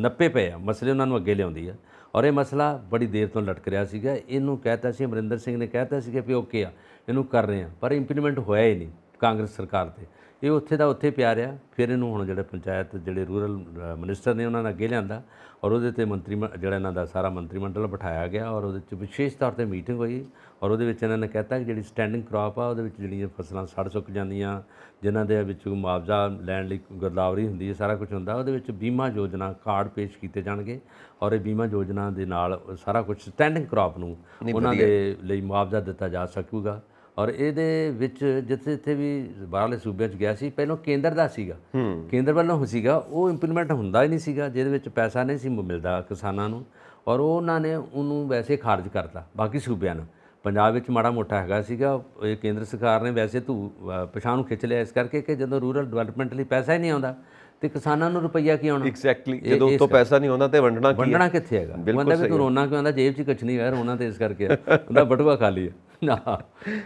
नप्पे पे आ मसले उन्होंने अगे लिआउंदी आ और ये मसला बड़ी देर तो लटक रहा सीगा। इनू कहता सी अमरिंदर सिंह ने कहता सी कि ओके आ इनू कर रहे हैं पर इंप्लीमेंट होया ही नहीं कांग्रेस सरकार ते ये उत्थे दा उत्थे पिया रहा। फिर इनू हुण जिहड़े पंचायत जिहड़े रूरल मिनिस्टर ने उन्होंने अगे लिआंदा और उहदे ते मंत्री जिहड़ा इन्हां दा सारा मंत्रीमंडल बिठाया गया और उहदे च विशेष तौर ते मीटिंग होई और उहदे विच इन्हां ने कहता कि जिहड़ी स्टैंडिंग क्रॉप आ उहदे विच जिहड़ियां फसलां सड़ सुक जांदियां जिन्हां दे विच मुआवजा लैण लई गिरदावरी हुंदी है सारा कुछ हुंदा उहदे विच बीमा योजना कार्ड पेश कीते जाणगे और इह बीमा योजना दे नाल सारा कुछ स्टैंडिंग क्रॉप नूं उहनां दे लई मुआवजा दित्ता जा सकूगा। और ये विच जिथे जिथे भी बाहरले सूबे गया सी पहलों केंद्र दा सीगा केंद्र वालों सीगा वो इंप्लीमेंट हुंदा ही नहीं सीगा जिहदे विच पैसा नहीं सी मिलदा किसानां नूं और उन्होंने उन्होंने वैसे खारिज करता। बाकी सूबे ने पंजाब विच माड़ा मोटा हैगा सीगा केंद्र सरकार ने वैसे तू पिछां नूं खिच लिया इस करके कि जदों रूरल डिवेलपमेंट लई पैसा ही नहीं आउंदा तो किसानों को रुपया की आना। एग्जैक्टली जो तो पैसा नहीं होता तो वंडना कितने है मतलब तू रोना क्यों आता जेब च कुछ नहीं है रोना तो इस करके उनका बटुआ खाली है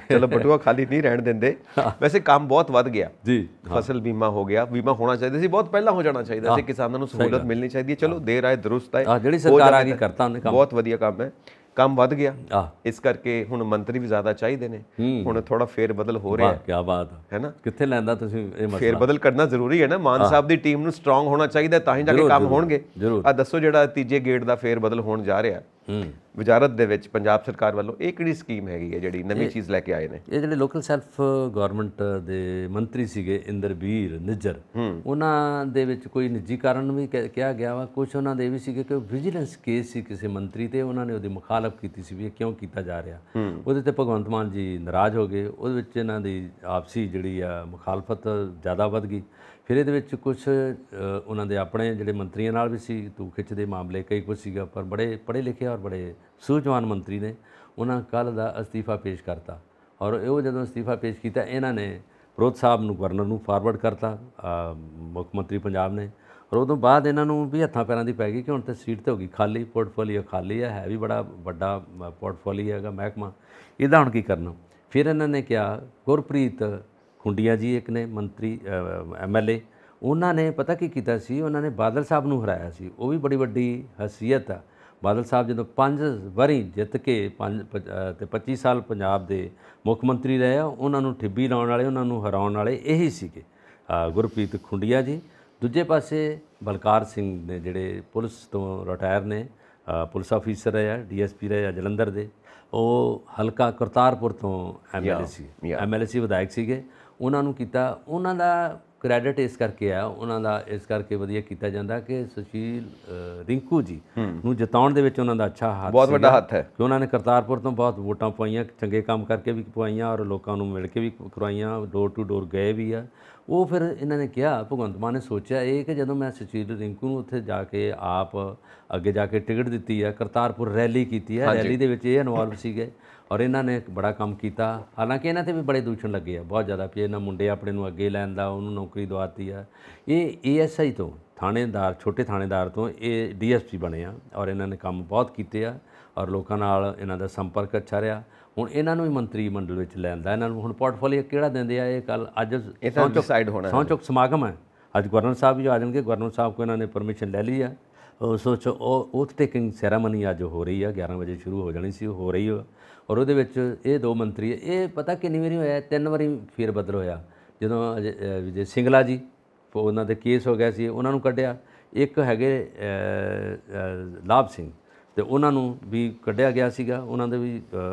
चलो बटुआ खाली नहीं रहने देंगे। वैसे काम बहुत बढ़ गया जी फसल बीमा हो गया बीमा होना चाहिए सी बहुत पहला हो जाना चाहिए किसानों को सहूलत मिलनी चाहिए। चलो देर आए दुरुस्त आए जी सरकार आगे करता उन्हें बहुत वधिया काम है काम बढ़ गया इस करके हुण मंत्री भी ज्यादा चाहिए ने हुण थोड़ा फेर बदल हो रहा है। क्या बात है ना किथे लैंदा तुसीं ये मसला फेर बदल करना जरूरी है ना मान साहब दी टीम नूं स्ट्रांग होना चाहिए तां ही जाके काम होणगे। आ दसो जिहड़ा तीजे गेट दा फेर बदल होण जा रहा वजारत दे विच पंजाब सरकार वालों एक किहड़ी स्कीम हैगी है जिहड़ी नवीं चीज़ लैके आए ने ये जिहड़े लोकल सैल्फ गवर्नमेंट दे मंत्री सीगे इंद्रवीर निजर उन्हां दे विच कोई निजीकरण भी कहा गया वा कुछ उन्हां दे वी सीगे कि विजिलेंस केस सी किसी मंत्री ते उन्हां ने उहदी मुखालफ कीती सी वी क्यों कीता जा रहा उहदे ते भगवंत मान जी नाराज़ हो गए उहदे विच इन्हां दी आपसी जिहड़ी आ मुखालफत ज़्यादा वध गई। फिर ये कुछ उन्होंने अपने जोड़े मंत्रियों नाल भी सी तू खिच दे मामले कई कुछ सीगा पर बड़े पढ़े लिखे और बड़े सूझवान मंत्री ने उन्हें कल का अस्तीफा पेश करता और वो जो अस्तीफा पेश किया इन्होंने विरोध साहब नूं गवर्नर नूं फारवर्ड करता मुख्यमंत्री पंजाब ने और उदों बाद इन्हों भी हत्थां पैरां दी पै गई कि हुण तो सीट तो हो गई खाली, पोर्टफोलियो खाली है भी बड़ा वड्डा पोर्टफोलियो हैगा महकमा इहदा हुण की करना। फिर इन्होंने कहा गुरप्रीत खुंडिया जी एक ने मंत्री MLA उन्होंने पता की किया सी, उन्होंने बादल साहब नूं हराया सी, वो भी बड़ी वड्डी हैसियत आ। बादल साहब जो 5 वारी जित के 25 साल पंजाब के मुख्य मंत्री रहे, उन्होंने ठिब्बी लाने वाले, उन्होंने हराने वाले यही सीगे गुरप्रीत खुंडिया जी। दूजे पासे बलकार सिंह ने जिहड़े पुलिस तो रिटायर ने, पुलिस ऑफिसर रहे आ, DSP रहे आ जलंधर दे, हलका करतारपुर तो MLA विधायक सीगे, उन्होंने किया। उन्हों का क्रेडिट इस करके आ, उन्होंने इस करके वधिया किया जाता कि सुशील रिंकू जी नूं जिताउण दे विच उन्हों दा अच्छा हाथ, बहुत बड़ा हाथ है कि उन्होंने करतारपुर तो बहुत वोटां पवाइयां, चंगे काम करके भी पवाइयां और लोगों नूं मिल के भी करवाइयां, डोर टू डोर गए भी आ। वो फिर इन्होंने कहा भगवंत मान ने सोचा ये कि जदों मैं सुशील रिंकू नूं उत्थे जाके आप अगे जाके टिकट दिती है, करतारपुर रैली की है, रैली दे विच ये इनवॉल्व सीगे और इन्होंने बड़ा काम किया। हालांकि इन्होंने भी बड़े दूषण लगे है बहुत ज़्यादा कि इन्होंने मुंडे अपने अगे लैन का, उन्होंने नौकरी दवाती है। ये ASI तो थानेदार, छोटे थानेदार तो ये DSP बने आ और इन्होंने काम बहुत किए और लोगों नाल इन्हां दा संपर्क अच्छा रहा। हुण इन्हां नूं मंत्रीमंडल विच लैंदा, इन्हां नूं हुण पोर्टफोलियो किहड़ा दिंदे आ, कल अज सौंचुक समागम है, अज गवर्नर साहब भी आ जाणगे, गवर्नर साहब को इन्होंने परमिशन ले ली है। सोचो ओथ टेकिंग सैरामनी अज हो रही है, 11 बजे शुरू हो जानी सी, हो रही है और वो ये 2 मंत्री ये पता कितनी वारी होया, 3 वारी फेर बदल होया। जो विजय सिंगला जी उन्होंने दे केस हो गया सी, उन्होंने कढ़िया, एक हैगे लाभ सिंह तो उन्होंने भी कढ़िया गया सीगा, उन्होंने भी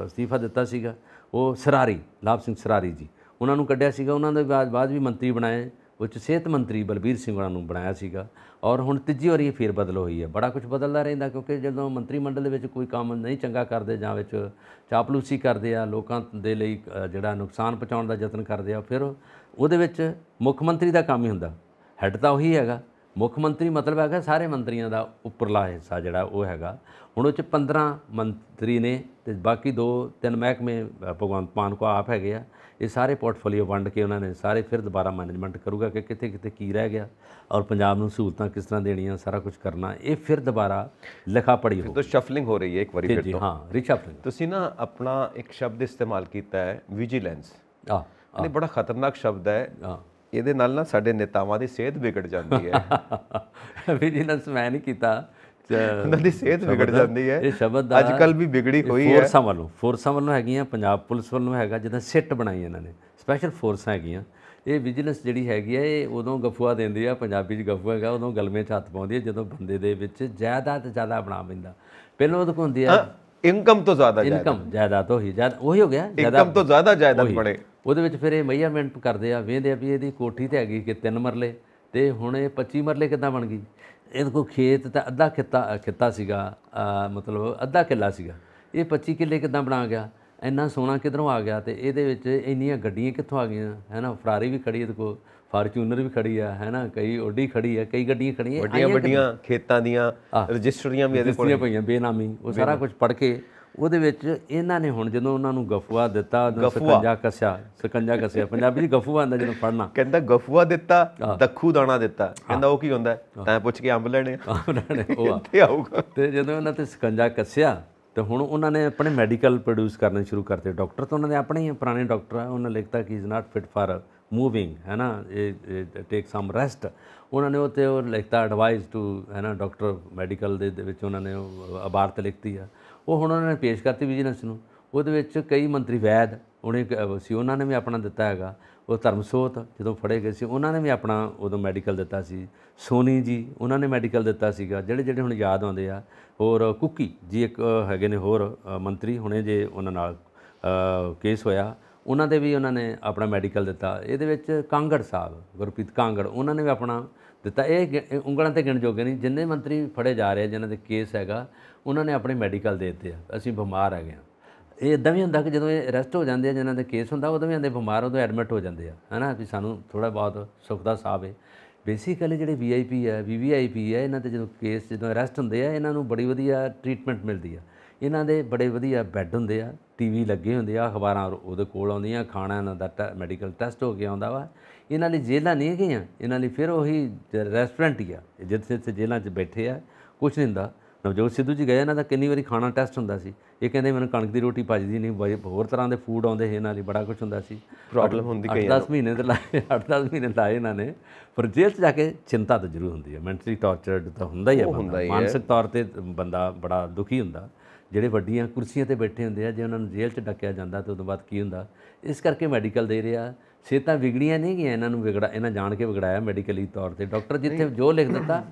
अस्तीफा दिता सीगा, वो सरारी लाभ सिंह सरारी जी उन्होंने कढ़िया सीगा, उन्होंने बाद भी मंत्री बनाए, उच्च सेहत मंत्री बलबीर सिंह उन्होंने बनाया सीगा और हुण 3जी वारी फेर बदल हुई है। बड़ा कुछ बदलता रहिंदा क्योंकि जदों मंत्रीमंडल विच कोई काम नहीं चंगा करदे जां विच चापलूसी करदे आ, लोकां दे लई जिहड़ा नुकसान पहुँचाउण दा यतन करदे आ, फिर उहदे विच मुख मंत्री दा काम ही हुंदा, हैड तां उही हैगा मुख मंत्री, मतलब हैगा सारे मंत्रियों का उपरला हिस्सा जिहड़ा ओह हैगा। हुण उह 15 मंत्री ने ते बाकी 2-3 महकमे भगवंत मान को आप हैगे आ, ये सारे पोर्टफोलियो वंड के उन्होंने सारे फिर दोबारा मैनेजमेंट करूँगा कि कितने कितने की रह गया और पंजाब में सहूलतें किस तरह देनियाँ, सारा कुछ करना, ये फिर दोबारा लिखा पड़ी हो, तो शफलिंग हो रही है एक बारी फिर। हाँ रिशफलिंग। तुसीं ना अपना एक शब्द इस्तेमाल किया है विजिलेंस, ये बड़ा खतरनाक शब्द है, ये ना साडे नेतावां दी सेहत बिगड़ जाती है। विजिलेंस मैं नहीं किया, उन्होंने सेहत बिगड़ जाती है, यह शब्द अजकल भी बिगड़ी हुई है। फोरसा वालों है, पंजाब पुलिस वालों है, जिदा सिट बनाई इन्होंने स्पैशल फोरसा है। ये विजिलेंस जी हैगी उदों गफुआ देंदी है, पंजाबी गफुआ है उदों गलमे च हत्थ पाउंदी है जदों बंदे दे विच जायदाद ज़्यादा बना पैंदा, पहलों उदों हुंदी है इनकम तो ज़्यादा, इनकम जायदाद वही हो गया, इनकम तो ज़्यादा जायदाद बने, वो फिर मेजरमेंट करते हैं, वेंदे भी ये कोठी तो हैगी कि 3 मरले तो हुण 25 मरले कितना बन गई, इहदे कोल खेत तो अद्धा खिता सीगा, मतलब अद्धा किला सीगा, ये 25 किले किदां बना गया, इन्ना सोना किधरों आ गया, तो ये इन्नियां गड्डियां कित्थों आ गईयां है ना, फरारी भी खड़ी है, कोई फार्चूनर भी खड़ी है ना, कई ओडी खड़ी है, कई गड्डियां खड़ी है, वड्डियां वड्डियां खेतां दियां रजिस्ट्रियां भी इहदे कोल पईयां, बेनामी वो सारा कुछ पढ़ के ਉਹਦੇ ਵਿੱਚ ਇਹਨਾਂ ਨੇ ਹੁਣ ਜਦੋਂ ਉਹਨਾਂ ਨੂੰ ਗਫੂਆ ਦਿੱਤਾ, ਸਕੰਜਾ ਕਸਿਆ ਪੰਜਾਬੀ ਚ ਗਫੂਆ ਆਂਦਾ ਜਦੋਂ ਪੜਨਾ, ਕਹਿੰਦਾ ਗਫੂਆ ਦਿੱਤਾ ਦੱਖੂ ਦਾਣਾ ਦਿੱਤਾ, ਕਹਿੰਦਾ ਉਹ ਕੀ ਹੁੰਦਾ ਤੈਂ ਪੁੱਛ ਕੇ ਅੰਬ ਲੈਣੇ ਉਹ ਆਊਗਾ, ਤੇ ਜਦੋਂ ਉਹਨਾਂ ਤੇ ਸਕੰਜਾ ਕਸਿਆ तो हुण उन्होंने अपने मैडिकल प्रोड्यूस करने शुरू करते, डॉक्टर तो उन्होंने अपने ही पुराने डॉक्टर है, उन्होंने लिखता कि is not fit for moving है ना, टेक सम रेस्ट, उन्होंने वो लिखता एडवाइस टू है ना डॉक्टर मैडिकल दे उन्होंने इबारत लिखती है, वो हुण उन्होंने पेश करती विजिलेंस नूं। कई मंत्री वैद उन्होंने भी अपना दिता है, वो धर्मसोत जो फड़े गए थे उन्होंने भी अपना उदों मैडिकल दिता सी, सोनी जी उन्होंने मैडिकल दिता सीगा, जिहड़े जिहड़े हुण याद आउंदे आ, और कुकी जी एक हैगे ने होर मंत्री हुणे जे उन्हां नाल केस होया उन्हां दे भी उन्होंने अपना मैडिकल दिता, इहदे विच कांगड़ साहब गुरप्रीत कांगड़ उन्होंने भी अपना दिता, ये उंगलां ते गिण जोगे नहीं जिन्ने मंत्री फड़े जा रहे जिन्हां दे केस हैगा उन्होंने अपने मैडिकल देते आ, असीं बीमार हैगे आ, ਇਹ ਇਦਾਂ ਵੀ ਹੁੰਦਾ ਕਿ ਜਦੋਂ ਇਹ ਅਰੈਸਟ ਹੋ ਜਾਂਦੇ ਆ ਜਿਨ੍ਹਾਂ ਦੇ ਕੇਸ ਹੁੰਦਾ ਉਦੋਂ ਵੀ ਆਂਦੇ ਬਿਮਾਰ, ਉਦੋਂ ਐਡਮਿਟ ਹੋ ਜਾਂਦੇ ਆ ਹੈ ਨਾ, ਵੀ ਸਾਨੂੰ ਥੋੜ੍ਹਾ ਬਹੁਤ ਸੁੱਖ ਦਾ ਸਾਹ ਹੈ। ਬੇਸਿਕਲੀ ਜਿਹੜੇ VIP ਹੈ VVIP ਹੈ ਇਹਨਾਂ 'ਤੇ ਜਦੋਂ ਕੇਸ ਜਦੋਂ ਅਰੈਸਟ ਹੁੰਦੇ ਆ ਇਹਨਾਂ ਨੂੰ ਬੜੀ ਵਧੀਆ ਟਰੀਟਮੈਂਟ ਮਿਲਦੀ ਆ, इन्हां दे बड़े वधिया बैड हुंदे आ, टीवी लगे हुंदे आ, अखबारां उहदे कोल आउंदियां, खाना इन्हां दा मैडिकल टेस्ट हो के आउंदा वा। इन्हां लई जेलां नहीं गईयां, इन्हां लई फिर उही रेस्टोरेंट ही आ जित्थे जित्थे जेलां च बैठे आ, कुछ नहीं हुंदा। नवजोत सिद्धू जी गए इन्हां दा किन्नी वारी खाना टेस्ट हुंदा सी, इह कहंदे मैनूं कणक दी रोटी पचदी नहीं, होर तरहां दे फूड आउंदे हे, इन्हां लई बड़ा कुछ हुंदा सी, प्रॉब्लम हुंदी। 8-10 महीने लाए इन्हां ने, पर जेल च जाके चिंता तो जरूर हुंदी है, मैंटली टॉर्चर्ड तो हुंदा ही है, मानसिक तौर ते बंदा बड़ा दुखी हुंदा। ਜਿਹੜੇ ਵੱਡੀਆਂ ਕੁਰਸੀਆਂ ਤੇ ਬੈਠੇ ਹੁੰਦੇ ਆ, ਜੇ ਉਹਨਾਂ ਨੂੰ ਜੇਲ੍ਹ 'ਚ ਡੱਕਿਆ ਜਾਂਦਾ ਤਾਂ ਉਦੋਂ ਬਾਅਦ ਕੀ ਹੁੰਦਾ, ਇਸ ਕਰਕੇ ਮੈਡੀਕਲ ਦੇ ਰਿਹਾ। ਸਿਹਤਾਂ ਵਿਗੜੀਆਂ ਨਹੀਂ ਗਈਆਂ, ਇਹਨਾਂ ਨੂੰ ਵਿਗੜਾ ਇਹਨਾਂ ਜਾਣ ਕੇ ਵਿਗੜਾਇਆ ਮੈਡੀਕਲੀ ਤੌਰ ਤੇ, ਡਾਕਟਰ ਜਿੱਥੇ ਜੋ ਲਿਖ ਦਿੱਤਾ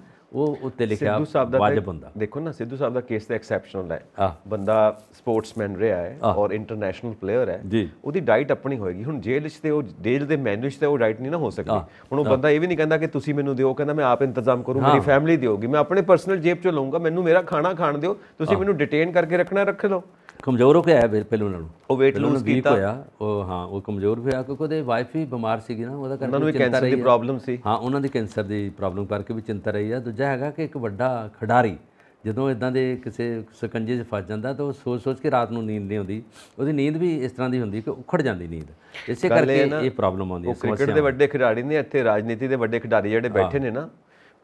ਉਹ ਉੱਤੇ ਲਿਖਿਆ ਵਾਜਬ ਹੁੰਦਾ। ਦੇਖੋ ਨਾ ਸਿੱਧੂ ਸਾਹਿਬ ਦਾ ਕੇਸ ਤਾਂ ਐਕਸੈਪਸ਼ਨਲ ਹੈ, ਬੰਦਾ ਸਪੋਰਟਸਮੈਨ ਰਿਹਾ ਹੈ ਔਰ ਇੰਟਰਨੈਸ਼ਨਲ ਪਲੇਅਰ ਹੈ, ਉਹਦੀ ਡਾਈਟ ਆਪਣੀ ਹੋਏਗੀ। ਹੁਣ ਜੇਲ੍ਹ 'ਚ ਤੇ ਉਹ ਜੇਲ੍ਹ ਦੇ ਮੈਨੂ 'ਚ ਤੇ ਉਹ ਡਾਈਟ ਨਹੀਂ ਨਾ ਹੋ ਸਕਦੀ। ਹੁਣ ਉਹ ਬੰਦਾ ਇਹ ਵੀ ਨਹੀਂ ਕਹਿੰਦਾ ਕਿ ਤੁਸੀਂ ਮੈਨੂੰ ਦਿਓ, ਕਹਿੰਦਾ ਮੈਂ ਆਪ ਇੰਤਜ਼ਾਮ ਕਰੂੰ, ਮੇਰੀ ਫੈਮਿਲੀ ਦਿਓਗੀ, ਮੈਂ ਆਪਣੇ ਪਰਸਨਲ ਜੇਬ 'ਚੋਂ ਲਊਂਗਾ, ਮੈਨੂੰ ਮੇਰਾ ਖਾਣਾ ਖਾਣ ਦਿਓ, ਤੁਸੀਂ ਮੈਨੂੰ ਡਿਟੇਨ ਕਰਕੇ ਰੱਖਣਾ ਰੱਖ ਲਓ। ਕਮਜ਼ੋਰ ਹੋ ਕੇ ਆਇਆ ਪਹਿਲਾਂ ਉਹਨਾਂ ਨੂੰ, ਉਹ weight loss ਕੀਤਾ ਹੋਇਆ, ਉਹ ਹਾਂ ਉਹ ਕਮਜ਼ੋਰ ਹੋਇਆ ਕਿਉਂਕਿ ਉਹਦੇ ਵਾਈਫ ਵੀ ਬਿਮਾਰ ਸੀਗੀ ਨਾ, ਉਹਦਾ ਕਰਕੇ ਉਹਨਾਂ ਨੂੰ ਕੈਂਸਰ ਦੀ ਪ੍ਰੋਬਲਮ ਸੀ। ਹਾਂ ਉਹਨਾਂ ਦੀ ਕੈਂਸਰ ਦੀ ਪ੍ਰੋਬਲਮ ਕਰਕੇ ਵੀ ਚਿੰਤਾ ਰਹੀ ਆ। ਦੂਜਾ ਹੈਗਾ ਕਿ ਇੱਕ ਵੱਡਾ ਖਿਡਾਰੀ ਜਦੋਂ ਇਦਾਂ ਦੇ ਕਿਸੇ ਸਕੰਜੇ 'ਚ ਫਸ ਜਾਂਦਾ ਤਾਂ ਉਹ ਸੋਚ-ਸੋਚ ਕੇ ਰਾਤ ਨੂੰ ਨੀਂਦ ਨਹੀਂ ਆਉਂਦੀ, ਉਹਦੀ ਨੀਂਦ ਵੀ ਇਸ ਤਰ੍ਹਾਂ ਦੀ ਹੁੰਦੀ ਕਿ ਉਖੜ ਜਾਂਦੀ ਨੀਂਦ, ਇਸੇ ਕਰਕੇ ਇਹ ਪ੍ਰੋਬਲਮ ਆਉਂਦੀ ਹੈ। ਕ੍ਰਿਕਟ ਦੇ ਵੱਡੇ ਖਿਡਾਰੀ ਨੇ, ਇੱਥੇ ਰਾਜਨੀਤੀ ਦੇ ਵੱਡੇ ਖਿਡਾਰੀ ਜਿਹੜੇ ਬੈਠੇ ਨੇ ਨਾ,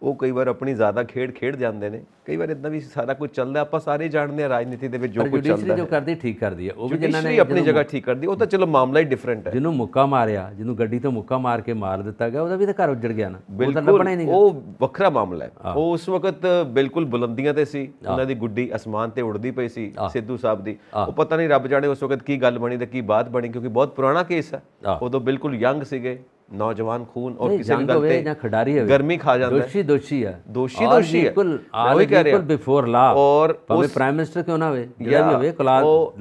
ਉਹ ਕਈ ਵਾਰ ਆਪਣੀ ਜ਼ਿਆਦਾ ਖੇਡ ਖੇਡ ਜਾਂਦੇ ਨੇ, ਕਈ ਵਾਰ ਇਦਾਂ ਵੀ ਸਾਰਾ ਕੁਝ ਚੱਲਦਾ। ਆਪਾਂ ਸਾਰੇ ਜਾਣਦੇ ਆ ਰਾਜਨੀਤੀ ਦੇ ਵਿੱਚ ਜੋ ਕੁਝ ਚੱਲਦਾ, ਜੋ ਕਰਦੀ ਠੀਕ ਕਰਦੀ ਹੈ, ਉਹ ਵੀ ਜਿਨ੍ਹਾਂ ਨੇ ਆਪਣੀ ਜਗ੍ਹਾ ਠੀਕ ਕਰਦੀ, ਉਹ ਤਾਂ ਚਲੋ ਮਾਮਲਾ ਹੀ ਡਿਫਰੈਂਟ ਹੈ। ਜਿਹਨੂੰ ਮੁੱਕਾ ਮਾਰਿਆ, ਜਿਹਨੂੰ ਗੱਡੀ ਤੋਂ ਮੁੱਕਾ ਮਾਰ ਕੇ ਮਾਰ ਦਿੱਤਾ ਗਿਆ, ਉਹਦਾ ਵੀ ਤਾਂ ਘਰ ਉੱਜੜ ਗਿਆ ਨਾ, ਉਹ ਤਾਂ ਲੱਭਣਾ ਹੀ ਨਹੀਂ, ਉਹ ਵੱਖਰਾ ਮਾਮਲਾ ਹੈ। ਉਹ ਉਸ ਵਕਤ ਬਿਲਕੁਲ ਬੁਲੰਦੀਆਂ ਤੇ ਸੀ, ਉਹਨਾਂ ਦੀ ਗੁੱਡੀ ਅਸਮਾਨ ਤੇ ਉੱਡਦੀ ਪਈ ਸੀ ਸਿੱਧੂ ਸਾਹਿਬ ਦੀ, ਉਹ ਪਤਾ ਨਹੀਂ ਰੱਬ ਜਾਣੇ ਉਸ ਵਕਤ ਕੀ ਗੱਲ ਬਣੀ ਤੇ ਕੀ ਬਾਤ ਬਣੀ, ਕਿਉਂਕਿ ਬਹੁਤ ਪੁਰਾਣਾ ਕੇਸ ਹੈ, ਉਦੋਂ ਬਿਲਕੁਲ ਯੰਗ ਸੀਗੇ, ਨੌਜਵਾਨ ਖੂਨ ਔਰ ਕਿਸੇ ਗੱਲ ਤੇ ਖਿਡਾਰੀ ਗਰਮੀ ਖਾ ਜਾਂਦਾ, ਦੋਸ਼ੀ ਬਿਲਕੁਲ ਬਿਫੋਰ ਲਾ, ਔਰ ਭਾਵੇਂ ਪ੍ਰਾਈਮ ਮਿਨਿਸਟਰ ਕਿਉਂ ਨਾ ਹੋਵੇ, ਜਿਹੜਾ ਵੀ ਹੋਵੇ ਕਲਾ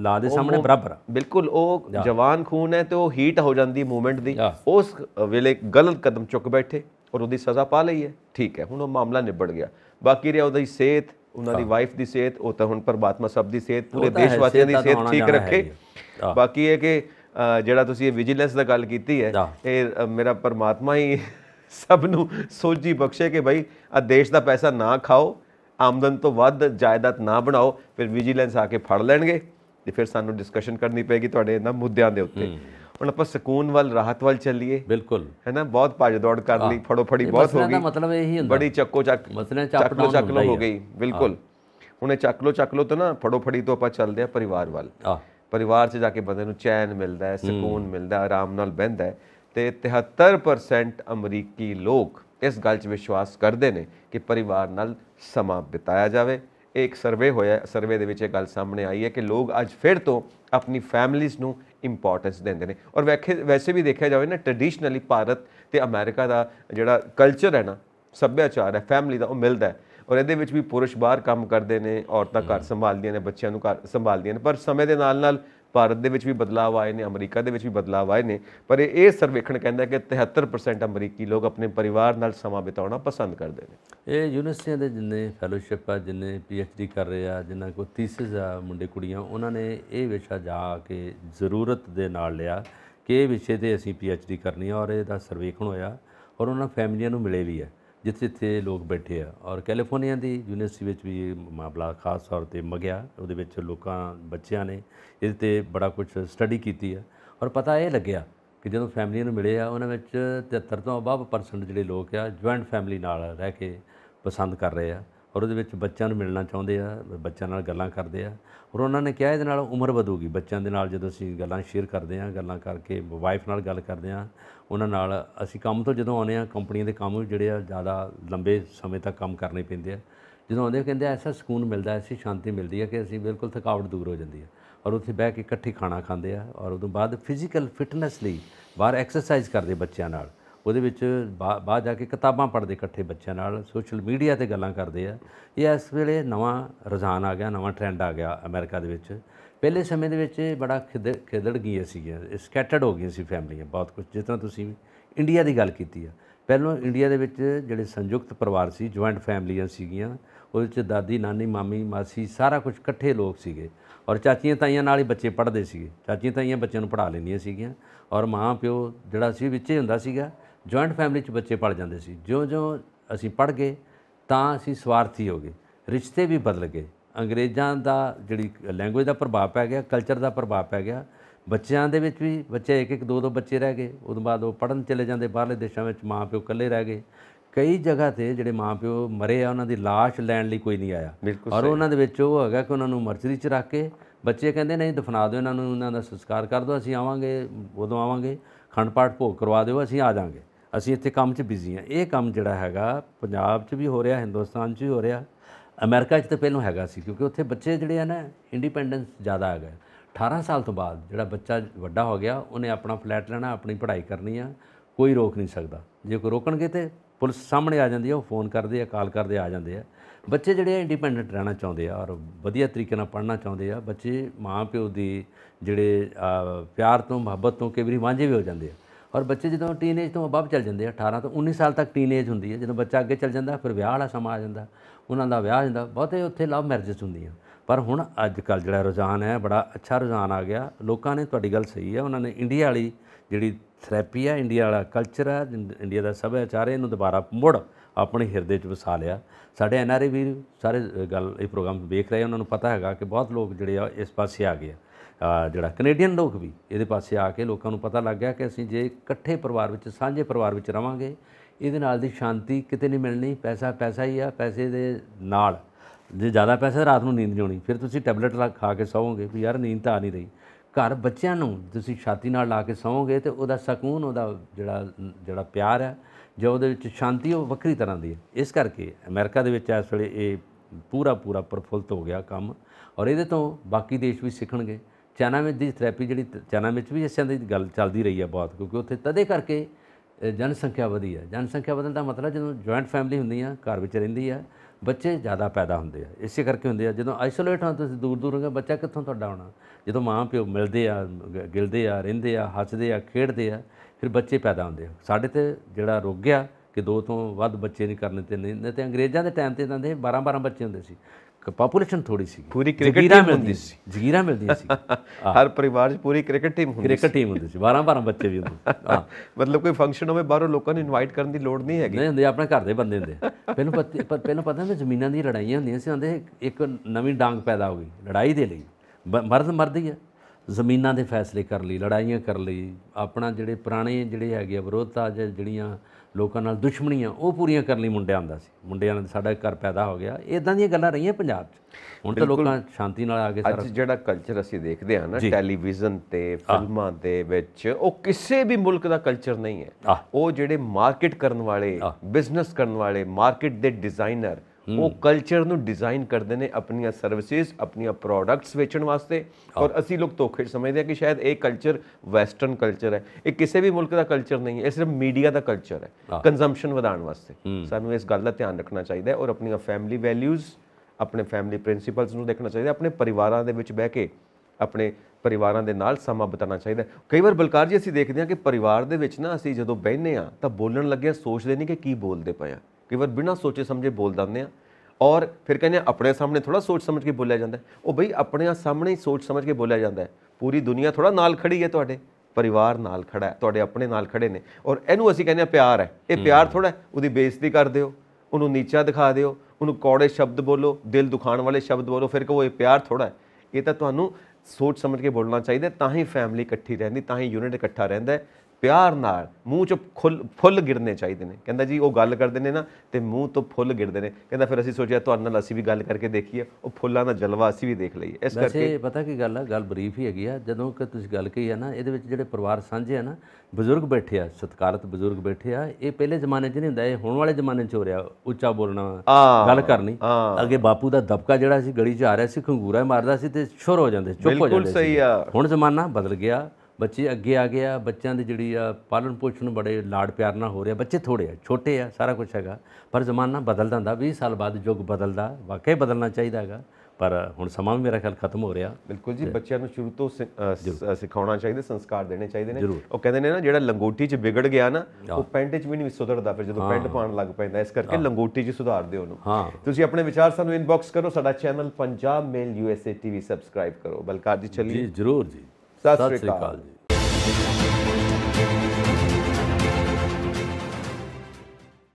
ਲਾ ਦੇ ਸਾਹਮਣੇ ਬਰਾਬਰ, ਬਿਲਕੁਲ ਉਹ ਜਵਾਨ ਖੂਨ ਹੈ ਤੇ ਉਹ ਹੀਟ ਹੋ ਜਾਂਦੀ ਮੂਵਮੈਂਟ ਦੀ, ਉਸ ਵੇਲੇ ਗਲਤ ਕਦਮ ਚੁੱਕ ਬੈਠੇ ਔਰ ਉਹਦੀ ਸਜ਼ਾ ਪਾ ਲਈ ਹੈ। ਠੀਕ ਹੈ, ਹੁਣ ਉਹ ਮਾਮਲਾ ਨਿਬੜ ਗਿਆ, ਬਾਕੀ ਰਿਹਾ ਉਹਦੀ ਸਿਹਤ, ਉਹਨਾਂ ਦੀ ਵਾਈਫ ਦੀ ਸਿਹਤ, ਉਹ ਤਾਂ ਹੁਣ ਪਰਮਾਤਮਾ ਸਭ ਦੀ ਸਿਹਤ, ਪੂਰੇ ਦੇਸ਼ ਵਾਸੀਆਂ ਦੀ ਸਿਹਤ ਠੀਕ ਰੱਖੇ। ਬਾਕੀ ਇਹ ਕਿ ਜਿਹੜਾ ਤੁਸੀਂ ਇਹ ਵਿਜੀਲੈਂਸ ਦਾ ਗੱਲ ਕੀਤੀ ਹੈ, ਇਹ ਮੇਰਾ ਪਰਮਾਤਮਾ ਹੀ ਸਭ ਨੂੰ ਸੋਝੀ ਬਖਸ਼ੇ ਕਿ ਭਾਈ ਆ ਦੇਸ਼ ਦਾ ਪੈਸਾ ਨਾ ਖਾਓ, ਆਮਦਨ ਤੋਂ ਵੱਧ ਜਾਇਦਾਦ ਨਾ ਬਣਾਓ, ਫਿਰ ਵਿਜੀਲੈਂਸ ਆ ਕੇ ਫੜ ਲੈਣਗੇ ਤੇ ਫਿਰ ਸਾਨੂੰ ਡਿਸਕਸ਼ਨ ਕਰਨੀ ਪਏਗੀ ਤੁਹਾਡੇ ਇਹਨਾਂ ਮੁੱਦਿਆਂ ਦੇ ਉੱਤੇ। ਹੁਣ ਆਪਾਂ ਸਕੂਨ ਵੱਲ, ਰਾਹਤ ਵੱਲ ਚੱਲੀਏ। ਬਿਲਕੁਲ ਹੈ ਨਾ, ਬਹੁਤ ਭੱਜ ਦੌੜ ਕਰ ਲਈ, ਫੜੋ ਫੜੀ ਬਹੁਤ ਹੋ ਗਈ, ਮਤਲਬ ਇਹੀ ਹੁੰਦਾ, ਬੜੀ ਚੱਕੋ ਚੱਕ ਚੱਕਲੋ ਹੋ ਗਈ। ਬਿਲਕੁਲ, ਹੁਣ ਇਹ ਚੱਕਲੋ ਤੋਂ ਨਾ ਫੜੋ ਫੜੀ ਤੋਂ ਆਪਾਂ ਚੱਲਦੇ ਹਾਂ ਪਰਿਵਾਰ ਵੱਲ। परिवार से जाके बंदे को चैन मिलता है, सुकून मिलता है, आराम नाल बहिंदा है। तो 73% अमरीकी लोग इस गल च विश्वास करते हैं कि परिवार नाल समा बिताया जाए। एक सर्वे होया, सर्वे दे विच इह गल सामने आई है कि लोग अज फिर तो अपनी फैमिलीज़ नूं इंपोर्टेंस देंदे ने। और वैसे भी देखा जाए ना, ट्रडिशनली भारत ते अमेरिका दा जिहड़ा कल्चर है ना, सभ्याचार है फैमिली दा, ओह मिलदा है। और ਇਹਦੇ ਵਿੱਚ ਵੀ ਪੁਰਸ਼ ਬਾਹਰ ਕੰਮ ਕਰਦੇ ਨੇ, ਔਰਤਾਂ ਘਰ ਸੰਭਾਲਦੀਆਂ ਨੇ, ਬੱਚਿਆਂ ਨੂੰ ਘਰ ਸੰਭਾਲਦੀਆਂ ਨੇ। ਪਰ ਸਮੇਂ ਦੇ ਨਾਲ ਨਾਲ ਭਾਰਤ ਦੇ ਵਿੱਚ ਵੀ ਬਦਲਾਅ ਆਏ ਨੇ, ਅਮਰੀਕਾ ਦੇ ਵਿੱਚ ਵੀ ਬਦਲਾਅ ਆਏ ਨੇ। ਪਰ ਇਹ ਸਰਵੇਖਣ ਕਹਿੰਦਾ ਕਿ 73% ਅਮਰੀਕੀ ਲੋਕ ਆਪਣੇ ਪਰਿਵਾਰ ਨਾਲ ਸਮਾਂ ਬਿਤਾਉਣਾ ਪਸੰਦ ਕਰਦੇ ਨੇ। ਇਹ ਯੂਨੀਵਰਸਿਟੀਆਂ ਦੇ ਜਿੰਨੇ ਫੈਲੋਸ਼ਿਪ ਆ, ਜਿੰਨੇ PhD ਕਰ ਰਹੇ ਆ, ਜਿਨ੍ਹਾਂ ਕੋਲ ਥੀਸਿਸ ਆ ਮੁੰਡੇ ਕੁੜੀਆਂ, ਉਹਨਾਂ ਨੇ ਇਹ ਵਿਸ਼ਾ ਜਾ ਕੇ ਜ਼ਰੂਰਤ ਦੇ ਨਾਲ ਲਿਆ ਕਿ ਇਹ ਵਿਸ਼ੇ 'ਤੇ ਅਸੀਂ PhD ਕਰਨੀ ਆ। ਔਰ ਇਹਦਾ ਸਰਵੇਖਣ ਹੋਇਆ ਔਰ ਉਹਨਾਂ ਫੈਮਲੀਆਂ ਨੂੰ ਮਿਲੇ ਵੀ ਆ जिथे जिथे लोग बैठे आ। और कैलीफोर्निया की यूनिवर्सिटी में भी मामला खास तौर पर मगिया, वो लोग बच्चों ने इसते बड़ा कुछ स्टडी की है और पता यह लग्या कि जो फैमिली मिले आ उन्होंने 73% जोड़े लोग आ ज्वाइंट फैमिली रह के पसंद कर रहे हैं और वो बच्चों को मिलना चाहते हैं, बच्चों गल्लां करते हैं। और उन्होंने कहा ये उम्र वधूगी, बच्चों के नाल जो असीं गल्लां शेयर करते हैं, गल्लां करके वाइफ नाल गल करते हैं, उन्हां नाल असीं काम तो जदों आने आ, कंपनियां दे काम जिहड़े आ ज़्यादा लंबे समय तक काम करने पैंदे आ, जदों आउंदे कहिंदे ऐसा सुकून मिलता है, ऐसी शांति मिलती है कि असीं बिल्कुल थकावट दूर हो जाती है। और उत्थे बैठ के इकट्ठे खाना खांदे आ और उदों बाद फिजिकल फिटनेस लई बाहर एक्सरसाइज करदे बच्चों नाल, ਉਹਦੇ ਵਿੱਚ ਬਾਹਰ ਜਾ ਕੇ ਕਿਤਾਬਾਂ ਪੜ੍ਹਦੇ ਇਕੱਠੇ ਬੱਚਿਆਂ ਨਾਲ, ਸੋਸ਼ਲ ਮੀਡੀਆ 'ਤੇ ਗੱਲਾਂ ਕਰਦੇ ਆ। ਇਹ ਇਸ ਵੇਲੇ ਨਵਾਂ ਰੁਝਾਨ ਆ ਗਿਆ, ਨਵਾਂ ਟਰੈਂਡ ਆ ਗਿਆ ਅਮਰੀਕਾ ਦੇ ਵਿੱਚ। ਪਹਿਲੇ ਸਮੇਂ ਦੇ ਵਿੱਚ ਬੜਾ ਖਿਦੜ ਗਈਆਂ ਸੀਗੀਆਂ, ਸਕੈਟਰਡ ਹੋ ਗਈਆਂ ਸੀ ਫੈਮਲੀਆਂ ਬਹੁਤ ਕੁਝ। ਜਿਸ ਤਰ੍ਹਾਂ ਤੁਸੀਂ ਇੰਡੀਆ ਦੀ ਗੱਲ ਕੀਤੀ ਆ, ਪਹਿਲਾਂ ਇੰਡੀਆ ਦੇ ਵਿੱਚ ਜਿਹੜੇ ਸੰਯੁਕਤ ਪਰਿਵਾਰ ਸੀ, ਜੁਆਇੰਟ ਫੈਮਲੀਆਂ ਸੀਗੀਆਂ, ਉਹਦੇ 'ਚ ਦਾਦੀ ਨਾਨੀ ਮਾਮੀ ਮਾਸੀ ਸਾਰਾ ਕੁਝ ਇਕੱਠੇ ਲੋਕ ਸੀਗੇ ਔਰ ਚਾਚੀਆਂ ਤਾਈਆਂ ਨਾਲ ਹੀ ਬੱਚੇ ਪੜ੍ਹਦੇ ਸੀਗੇ, ਚਾਚੀਆਂ ਤਾਈਆਂ ਬੱਚਿਆਂ ਨੂੰ ਪੜ੍ਹਾ ਲੈਂਦੀਆਂ ਸੀਗੀਆਂ ਔਰ ਮਾਂ ਪਿਓ ਜਿਹੜਾ ਸੀ ਵਿੱਚ ਹੀ ਹੁੰਦਾ ਸੀਗਾ। ਜੁਆਇੰਟ ਫੈਮਿਲੀ 'ਚ ਬੱਚੇ ਪਲ ਜਾਂਦੇ ਸੀ। ਜਿਉਂ-ਜਿਉਂ ਅਸੀਂ ਪੜ੍ਹ ਗਏ ਤਾਂ ਅਸੀਂ ਸਵਾਰਥੀ ਹੋ ਗਏ, ਰਿਸ਼ਤੇ ਵੀ ਬਦਲ ਗਏ। ਅੰਗਰੇਜ਼ਾਂ ਦਾ ਜਿਹੜੀ ਲੈਂਗੁਏਜ ਦਾ ਪ੍ਰਭਾਵ ਪੈ ਗਿਆ, ਕਲਚਰ ਦਾ ਪ੍ਰਭਾਵ ਪੈ ਗਿਆ। ਬੱਚਿਆਂ ਦੇ ਵਿੱਚ ਵੀ ਬੱਚੇ ਇੱਕ ਇੱਕ ਦੋ ਦੋ ਬੱਚੇ ਰਹਿ ਗਏ, ਉਦੋਂ ਬਾਅਦ ਉਹ ਪੜ੍ਹਨ ਚਲੇ ਜਾਂਦੇ ਬਾਹਰਲੇ ਦੇਸ਼ਾਂ ਵਿੱਚ, ਮਾਂ ਪਿਓ ਇਕੱਲੇ ਰਹਿ ਗਏ। ਕਈ ਜਗ੍ਹਾ 'ਤੇ ਜਿਹੜੇ ਮਾਂ ਪਿਓ ਮਰੇ ਆ ਉਹਨਾਂ ਦੀ ਲਾਸ਼ ਲੈਣ ਲਈ ਕੋਈ ਨਹੀਂ ਆਇਆ, ਔਰ ਉਹਨਾਂ ਦੇ ਵਿੱਚ ਉਹ ਹੈਗਾ ਕਿ ਉਹਨਾਂ ਨੂੰ ਮਰਚਰੀ 'ਚ ਰੱਖ ਕੇ ਬੱਚੇ ਕਹਿੰਦੇ ਨਹੀਂ ਦਫਨਾ ਦਿਓ ਇਹਨਾਂ ਨੂੰ, ਉਹਨਾਂ ਦਾ ਸੰਸਕਾਰ ਕਰ ਦਿਓ, ਅਸੀਂ ਆਵਾਂਗੇ, ਉਦੋਂ ਆਵਾਂਗੇ, ਖੰਡ ਪਾਠ ਭੋਗ ਕਰਵਾ ਦਿਓ, ਅਸੀਂ ਆ ਜਾਵਾਂਗੇ, ਅਸੀਂ ਇੱਥੇ ਕੰਮ 'ਚ ਬਿਜ਼ੀ ਹਾਂ। ਇਹ ਕੰਮ ਜਿਹੜਾ ਹੈਗਾ ਪੰਜਾਬ 'ਚ ਵੀ ਹੋ ਰਿਹਾ, ਹਿੰਦੁਸਤਾਨ 'ਚ ਵੀ ਹੋ ਰਿਹਾ, ਅਮਰੀਕਾ 'ਚ ਤਾਂ ਪਹਿਲਾਂ ਹੈਗਾ ਸੀ ਕਿਉਂਕਿ ਉੱਥੇ ਬੱਚੇ ਜਿਹੜੇ ਆ ਨਾ ਇੰਡੀਪੈਂਡੈਂਸ ਜ਼ਿਆਦਾ ਹੈਗਾ। 18 ਸਾਲ ਤੋਂ ਬਾਅਦ ਜਿਹੜਾ ਬੱਚਾ ਵੱਡਾ ਹੋ ਗਿਆ ਉਹਨੇ ਆਪਣਾ ਫਲੈਟ ਲੈਣਾ, ਆਪਣੀ ਪੜ੍ਹਾਈ ਕਰਨੀ ਆ, ਕੋਈ ਰੋਕ ਨਹੀਂ ਸਕਦਾ। ਜੇ ਕੋਈ ਰੋਕਣਗੇ ਤਾਂ ਪੁਲਿਸ ਸਾਹਮਣੇ ਆ ਜਾਂਦੀ ਆ, ਉਹ ਫੋਨ ਕਰਦੇ ਆ, ਕਾਲ ਕਰਦੇ ਆ ਜਾਂਦੇ ਆ। ਬੱਚੇ ਜਿਹੜੇ ਇੰਡੀਪੈਂਡੈਂਟ ਰਹਿਣਾ ਚਾਹੁੰਦੇ ਆ ਔਰ ਵਧੀਆ ਤਰੀਕੇ ਨਾਲ ਪੜ੍ਹਨਾ ਚਾਹੁੰਦੇ ਆ। ਬੱਚੇ ਮਾਂ ਪਿਓ ਦੀ ਜਿਹੜੇ ਪਿਆਰ ਤੋਂ ਮੁਹੱਬਤ ਤੋਂ ਕਈ ਵਾਰੀ ਵਾਂਝੇ ਵੀ ਹੋ ਜਾਂਦੇ ਆ। ਔਰ ਬੱਚੇ ਜਦੋਂ ਟੀਨਏਜ ਤੋਂ ਅਬਵ ਚੱਲ ਜਾਂਦੇ ਆ, 18 ਤੋਂ 19 ਸਾਲ ਤੱਕ ਟੀਨਏਜ ਹੁੰਦੀ ਹੈ, ਜਦੋਂ ਬੱਚਾ ਅੱਗੇ ਚੱਲ ਜਾਂਦਾ ਫਿਰ ਵਿਆਹ ਵਾਲਾ ਸਮਾਂ ਆ ਜਾਂਦਾ, ਉਹਨਾਂ ਦਾ ਵਿਆਹ ਜਾਂਦਾ, ਬਹੁਤੇ ਉੱਥੇ ਲਵ ਮੈਰਿਜਸ ਹੁੰਦੀਆਂ। ਪਰ ਹੁਣ ਅੱਜ ਕੱਲ੍ਹ ਜਿਹੜਾ ਰੁਝਾਨ ਹੈ ਬੜਾ ਅੱਛਾ ਰੁਝਾਨ ਆ ਗਿਆ। ਲੋਕਾਂ ਨੇ, ਤੁਹਾਡੀ ਗੱਲ ਸਹੀ ਹੈ, ਉਹਨਾਂ ਨੇ ਇੰਡੀਆ ਵਾਲੀ ਜਿਹੜੀ ਥੈਰੇਪੀ ਹੈ, ਇੰਡੀਆ ਵਾਲਾ ਕਲਚਰ ਹੈ, ਇੰਡੀਆ ਦਾ ਸੱਭਿਆਚਾਰ, ਇਹਨੂੰ ਦੁਬਾਰਾ ਮੁੜ ਆਪਣੇ ਹਿਰਦੇ 'ਚ ਵਸਾ ਲਿਆ। ਸਾਡੇ NRI ਵੀ ਸਾਰੇ ਗੱਲ ਇਹ ਪ੍ਰੋਗਰਾਮ ਵੇਖ ਰਹੇ, ਉਹਨਾਂ ਨੂੰ ਪਤਾ ਹੈਗਾ ਕਿ ਬਹੁਤ ਲੋਕ ਜਿਹੜੇ ਆ ਇਸ ਪਾਸੇ ਆ ਗਏ ਆ, ਜਿਹੜਾ ਕੈਨੇਡੀਅਨ ਲੋਕ ਵੀ ਇਹਦੇ ਪਾਸੇ ਆ ਕੇ ਲੋਕਾਂ ਨੂੰ ਪਤਾ ਲੱਗ ਗਿਆ ਕਿ ਅਸੀਂ ਜੇ ਇਕੱਠੇ ਪਰਿਵਾਰ ਵਿੱਚ, ਸਾਂਝੇ ਪਰਿਵਾਰ ਵਿੱਚ ਰਵਾਂਗੇ, ਇਹਦੇ ਨਾਲ ਦੀ ਸ਼ਾਂਤੀ ਕਿਤੇ ਨਹੀਂ ਮਿਲਣੀ। ਪੈਸਾ ਪੈਸਾ ਹੀ ਆ, ਪੈਸੇ ਦੇ ਨਾਲ ਜੇ ਜ਼ਿਆਦਾ ਪੈਸਾ ਰਾਤ ਨੂੰ ਨੀਂਦ ਨਹੀਂ ਆਉਣੀ, ਫਿਰ ਤੁਸੀਂ ਟੈਬਲੇਟ ਲਾ ਖਾ ਕੇ ਸੌਂਗੇ ਵੀ ਯਾਰ ਨੀਂਦ ਤਾਂ ਆ ਨਹੀਂ ਰਹੀ। ਘਰ ਬੱਚਿਆਂ ਨੂੰ ਤੁਸੀਂ ਛਾਤੀ ਨਾਲ ਲਾ ਕੇ ਸੌਂਗੇ ਤੇ ਉਹਦਾ ਸਕੂਨ, ਉਹਦਾ ਜਿਹੜਾ ਪਿਆਰ ਹੈ, ਜੋ ਉਹਦੇ ਵਿੱਚ ਸ਼ਾਂਤੀ, ਉਹ ਵੱਖਰੀ ਤਰ੍ਹਾਂ ਦੀ ਹੈ। ਇਸ ਕਰਕੇ ਅਮਰੀਕਾ ਦੇ ਵਿੱਚ ਇਸ ਵੇਲੇ ਇਹ ਪੂਰਾ ਪ੍ਰਫੁੱਲਤ ਹੋ ਗਿਆ ਕੰਮ, ਔਰ ਇਹਦੇ ਤੋਂ ਬਾਕੀ ਦੇਸ਼ ਵੀ ਸਿੱਖਣਗੇ। ਚਾਈਨਾ ਵਿੱਚ ਦੀ ਥੈਰੇਪੀ ਜਿਹੜੀ ਚਾਈਨਾ ਵਿੱਚ ਵੀ ਇਸੇ ਦੀ ਗੱਲ ਚੱਲਦੀ ਰਹੀ ਹੈ ਬਹੁਤ, ਕਿਉਂਕਿ ਉੱਥੇ ਤਦੇ ਕਰਕੇ ਜਨਸੰਖਿਆ ਵਧੀ ਹੈ। ਜਨਸੰਖਿਆ ਵਧਣ ਦਾ ਮਤਲਬ ਜਦੋਂ ਜੁਆਇੰਟ ਫੈਮਿਲੀ ਹੁੰਦੀ ਆ, ਘਰ ਵਿੱਚ ਰਹਿੰਦੀ ਆ, ਬੱਚੇ ਜ਼ਿਆਦਾ ਪੈਦਾ ਹੁੰਦੇ ਆ, ਇਸੇ ਕਰਕੇ ਹੁੰਦੇ ਆ। ਜਦੋਂ ਆਈਸੋਲੇਟ ਹੋ ਤੁਸੀਂ ਦੂਰ ਰਹੋਗੇ, ਬੱਚਾ ਕਿੱਥੋਂ ਤੁਹਾਡਾ ਆਉਣਾ? ਜਦੋਂ ਮਾਂ ਪਿਓ ਮਿਲਦੇ ਆ, ਗਿਲਦੇ ਆ, ਰਹਿੰਦੇ ਆ, ਹੱਸਦੇ ਆ, ਖੇਡਦੇ ਆ, ਫਿਰ ਬੱਚੇ ਪੈਦਾ ਹੁੰਦੇ ਆ। ਸਾਡੇ ਤੇ ਜਿਹੜਾ ਰੁਕ ਗਿਆ ਕਿ 2 ਤੋਂ ਵੱਧ ਬੱਚੇ ਨਹੀਂ ਕਰਨੇ ਤੇ ਨਹੀਂ, ਤੇ ਅੰਗਰੇਜ਼ਾਂ ਦੇ ਟਾਈਮ ਤੇ ਜਾਂਦੇ 12 ਬੱਚੇ ਹੁੰਦੇ ਸੀ, ਪਾਪੂਲੇਸ਼ਨ ਥੋੜੀ ਸੀ, ਪੂਰੀ ਕ੍ਰਿਕਟ ਟੀਮ ਹੁੰਦੀ ਸੀ, ਜਗੀਰਾਂ ਮਿਲਦੀਆਂ ਸੀ ਹਰ ਪਰਿਵਾਰ 'ਚ, ਪੂਰੀ ਕ੍ਰਿਕਟ ਟੀਮ ਹੁੰਦੀ ਸੀ, 12 ਬੱਚੇ ਵੀ ਹੁੰਦੇ। ਮਤਲਬ ਕੋਈ ਫੰਕਸ਼ਨ ਹੋਵੇ ਬਾਹਰੋਂ ਲੋਕਾਂ ਨੂੰ ਇਨਵਾਈਟ ਕਰਨ ਦੀ ਲੋੜ ਨਹੀਂ ਹੈਗੀ, ਨਹੀਂ ਹੁੰਦੇ, ਆਪਣੇ ਘਰ ਦੇ ਬੰਦੇ ਹੁੰਦੇ। ਪਹਿਲਾਂ ਪਤਾ ਹੁੰਦਾ ਜ਼ਮੀਨਾਂ ਦੀਆਂ ਲੜਾਈਆਂ ਹੁੰਦੀਆਂ ਸੀ, ਹੁੰਦੇ ਇੱਕ ਨਵੀਂ ਡਾਂਗ ਪੈਦਾ ਹੋ ਗਈ ਲੜਾਈ ਦੇ ਲਈ, ਮਰਦ ਹੀ ਆ, ਜ਼ਮੀਨਾਂ ਦੇ ਫੈਸਲੇ ਕਰ ਲਈ, ਲੜਾਈਆਂ ਕਰ ਲਈ, ਆਪਣਾ ਜਿਹੜੇ ਪੁਰਾਣੇ ਜਿਹੜੇ ਹੈਗੇ ਵਿਰੋਧਤਾ ਜਿਹੜੀਆਂ ਲੋਕਾਂ ਨਾਲ ਦੁਸ਼ਮਣੀਆਂ ਉਹ ਪੂਰੀਆਂ ਕਰਨ ਲਈ ਮੁੰਡਿਆਂ ਆਉਂਦਾ ਸੀ, ਮੁੰਡਿਆਂ ਨਾਲ ਸਾਡਾ ਘਰ ਪੈਦਾ ਹੋ ਗਿਆ। ਇੱਦਾਂ ਦੀਆਂ ਗੱਲਾਂ ਰਹੀਆਂ ਪੰਜਾਬ 'ਚ। ਹੁਣ ਤਾਂ ਲੋਕਾਂ ਸ਼ਾਂਤੀ ਨਾਲ ਆ ਕੇ ਸਾਰਾ ਅੱਜ ਜਿਹੜਾ ਕਲਚਰ ਅਸੀਂ ਦੇਖਦੇ ਹਾਂ ਨਾ ਟੈਲੀਵਿਜ਼ਨ ਤੇ ਫਿਲਮਾਂ ਦੇ ਵਿੱਚ, ਉਹ ਕਿਸੇ ਵੀ ਮੁਲਕ ਦਾ ਕਲਚਰ ਨਹੀਂ ਹੈ। ਉਹ ਜਿਹੜੇ ਮਾਰਕੀਟ ਕਰਨ ਵਾਲੇ, ਬਿਜ਼ਨਸ ਕਰਨ ਵਾਲੇ, ਮਾਰਕੀਟ ਦੇ ਡਿਜ਼ਾਈਨਰ, ਉਹ ਕਲਚਰ ਨੂੰ ਡਿਜ਼ਾਈਨ ਕਰਦੇ ਨੇ ਆਪਣੀਆਂ ਸਰਵਿਸਿਜ਼, ਆਪਣੀਆਂ ਪ੍ਰੋਡਕਟਸ ਵੇਚਣ ਵਾਸਤੇ। ਔਰ ਅਸੀਂ ਲੋਕ ਧੋਖੇ ਸਮਝਦੇ ਆ ਕਿ ਸ਼ਾਇਦ ਇਹ ਕਲਚਰ ਵੈਸਟਰਨ ਕਲਚਰ ਹੈ। ਇਹ ਕਿਸੇ ਵੀ ਮੁਲਕ ਦਾ ਕਲਚਰ ਨਹੀਂ ਹੈ, ਇਹ ਸਿਰਫ ਮੀਡੀਆ ਦਾ ਕਲਚਰ ਹੈ ਕੰਜ਼ੰਪਸ਼ਨ ਵਧਾਉਣ ਵਾਸਤੇ। ਸਾਨੂੰ ਇਸ ਗੱਲ ਦਾ ਧਿਆਨ ਰੱਖਣਾ ਚਾਹੀਦਾ ਹੈ ਔਰ ਆਪਣੀਆਂ ਫੈਮਿਲੀ ਵੈਲਿਊਜ਼, ਆਪਣੇ ਫੈਮਿਲੀ ਪ੍ਰਿੰਸੀਪਲਸ ਨੂੰ ਦੇਖਣਾ ਚਾਹੀਦਾ। ਆਪਣੇ ਪਰਿਵਾਰਾਂ ਦੇ ਵਿੱਚ ਬਹਿ ਕੇ ਆਪਣੇ ਪਰਿਵਾਰਾਂ ਦੇ ਨਾਲ ਸਮਾਂ ਬਿਤਾਉਣਾ ਚਾਹੀਦਾ। ਕਈ ਵਾਰ ਬਲਕਾਰ ਜੀ ਅਸੀਂ ਦੇਖਦੇ ਹਾਂ ਕਿ ਪਰਿਵਾਰ ਦੇ ਵਿੱਚ ਨਾ ਅਸੀਂ ਜਦੋਂ ਬਹਿੰਦੇ ਹਾਂ ਤਾਂ ਬੋਲਣ ਲੱਗਿਆ ਸੋਚਦੇ ਨਹੀਂ ਕਿ ਕੀ ਬੋਲਦੇ ਪਏ ਆ, ਕਈ ਵਾਰ ਬਿਨਾਂ ਸੋਚੇ ਸਮਝੇ ਬੋਲ ਦਿੰਦੇ ਆ ਔਰ ਫਿਰ ਕਹਿੰਦੇ ਆਪਣੇ ਸਾਹਮਣੇ ਥੋੜ੍ਹਾ ਸੋਚ ਸਮਝ ਕੇ ਬੋਲਿਆ ਜਾਂਦਾ। ਉਹ ਬਈ ਆਪਣੇ ਸਾਹਮਣੇ ਹੀ ਸੋਚ ਸਮਝ ਕੇ ਬੋਲਿਆ ਜਾਂਦਾ, ਪੂਰੀ ਦੁਨੀਆ ਥੋੜ੍ਹਾ ਨਾਲ ਖੜੀ ਹੈ, ਤੁਹਾਡੇ ਪਰਿਵਾਰ ਨਾਲ ਖੜਾ ਹੈ, ਤੁਹਾਡੇ ਆਪਣੇ ਨਾਲ ਖੜੇ ਨੇ। ਔਰ ਇਹਨੂੰ ਅਸੀਂ ਕਹਿੰਦੇ ਆ ਪਿਆਰ ਹੈ, ਇਹ ਪਿਆਰ ਥੋੜ੍ਹਾ, ਉਹਦੀ ਬੇਇੱਜ਼ਤੀ ਕਰ ਦਿਓ, ਉਹਨੂੰ ਨੀਚਾ ਦਿਖਾ ਦਿਓ, ਉਹਨੂੰ ਕੌੜੇ ਸ਼ਬਦ ਬੋਲੋ, ਦਿਲ ਦੁਖਾਉਣ ਵਾਲੇ ਸ਼ਬਦ ਬੋਲੋ, ਫਿਰ ਕਹੋ ਇਹ ਪਿਆਰ ਥੋੜ੍ਹਾ। ਇਹ ਤਾਂ ਤੁਹਾਨੂੰ ਸੋਚ ਸਮਝ ਕੇ ਬੋਲਣਾ ਚਾਹੀਦਾ, ਤਾਂ ਹੀ ਫੈਮਿਲੀ ਇਕੱਠੀ ਰਹਿੰਦੀ, ਤਾਂ ਹੀ ਯੂਨਿਟ ਇਕੱਠਾ ਰਹਿੰਦਾ। ਪਿਆਰ ਨਾਲ ਮੂੰਹ 'ਚ ਫੁੱਲ ਗਿਰਨੇ ਚਾਹੀਦੇ ਨੇ। ਕਹਿੰਦਾ ਜੀ ਉਹ ਗੱਲ ਕਰਦੇ ਨੇ ਨਾ ਤੇ ਮੂੰਹ ਤੋਂ ਫੁੱਲ ਗਿਰਦੇ ਨੇ, ਕਹਿੰਦਾ ਫਿਰ ਅਸੀਂ ਸੋਚਿਆ ਤੁਹਾਡੇ ਨਾਲ ਅਸੀਂ ਵੀ ਗੱਲ ਕਰਕੇ ਦੇਖੀਏ, ਉਹ ਫੁੱਲਾਂ ਦਾ ਜਲਵਾ ਅਸੀਂ ਵੀ ਦੇਖ ਲਈਏ। ਇਸ ਕਰਕੇ ਪਤਾ ਕੀ ਗੱਲ ਆ, ਗੱਲ ਬਰੀਫ ਹੀ ਹੈਗੀ ਆ। ਜਦੋਂ ਕਿ ਤੁਸੀਂ ਗੱਲ ਕਹੀ ਆ ਨਾ, ਇਹਦੇ ਵਿੱਚ ਜਿਹੜੇ ਪਰਿਵਾਰ ਸਾਂਝੇ ਆ ਨਾ, ਬਜ਼ੁਰਗ ਬੈਠੇ ਆ, ਸਤਿਕਾਰਤ ਬਜ਼ੁਰਗ ਬੈਠੇ ਆ, ਇਹ ਪਹਿਲੇ ਜ਼ਮਾਨੇ 'ਚ ਨਹੀਂ ਹੁੰਦਾ, ਇਹ ਹੁਣ ਵਾਲੇ ਜ਼ਮਾਨੇ 'ਚ ਹੋ ਰਿਹਾ। ਉੱਚਾ ਬੋਲਣਾ, ਗੱਲ ਕਰਨੀ, ਅੱਗੇ ਬਾਪੂ ਦਾ ਦਬਕਾ ਜਿਹੜਾ ਸੀ ਗਲੀ 'ਚ ਆ ਰਿਹਾ ਸੀ, ਖੰਗੂਰਾ ਮਾਰਦਾ ਸੀ ਤੇ ਸ਼ੁਰ ਹੋ ਜਾਂਦੇ, ਚੁੱਪ ਹੋ ਜਾਂਦੇ ਸੀ। ਹੁਣ ਜ਼ਮਾਨਾ ਬਦਲ ਗਿਆ, ਬੱਚੇ ਅੱਗੇ ਆ ਗਿਆ, ਬੱਚਿਆਂ ਦੀ ਜਿਹੜੀ ਆ ਪਾਲਣ ਪੋਸ਼ਣ ਬੜੇ ਲਾਡ ਪਿਆਰ ਨਾਲ ਹੋ ਰਿਹਾ। ਬੱਚੇ ਥੋੜ੍ਹੇ ਆ, ਛੋਟੇ ਆ, ਸਾਰਾ ਕੁਝ ਹੈਗਾ, ਪਰ ਜ਼ਮਾਨਾ ਬਦਲਦਾ ਹੁੰਦਾ। 20 ਸਾਲ ਬਾਅਦ ਯੁੱਗ ਬਦਲਦਾ, ਵਾਕਿਆ ਬਦਲਣਾ ਚਾਹੀਦਾ ਹੈਗਾ, ਪਰ ਹੁਣ ਸਮਾਂ ਵੀ ਮੇਰਾ ਖਿਆਲ ਖਤਮ ਹੋ ਰਿਹਾ। ਬਿਲਕੁਲ ਜੀ, ਬੱਚਿਆਂ ਨੂੰ ਸ਼ੁਰੂ ਤੋਂ ਸਿਖਾਉਣਾ ਚਾਹੀਦਾ, ਸੰਸਕਾਰ ਦੇਣੇ ਚਾਹੀਦੇ ਨੇ। ਉਹ ਕਹਿੰਦੇ ਨੇ ਨਾ ਜਿਹੜਾ ਲੰਗੋਟੀ 'ਚ ਵਿਗੜ ਗਿਆ ਨਾ, ਉਹ ਪੈਂਟ 'ਚ ਵੀ ਨਹੀਂ ਸੁਧਰਦਾ, ਫਿਰ ਜਦੋਂ ਪੈਂਟ ਪਾਉਣ ਲੱਗ ਪੈਂਦਾ। ਇਸ ਕਰਕੇ ਲੰਗੋਟੀ 'ਚ ਸੁਧਾਰ ਦਿਓ ਉਹਨੂੰ। ਤੁਸੀਂ ਆਪਣੇ ਵਿਚਾਰ ਸਾਨੂੰ ਇਨਬਾਕਸ ਕਰੋ, ਸਾਡਾ channel Punjab mail USA TV subscribe ਕਰੋ। ਬਲਕਾਰ ਜੀ ਚਲੀਏ। ਜ਼ਰੂਰ ਜੀ, ਸਤਿ ਸ਼੍ਰੀ ਅਕਾਲ ਜੀ।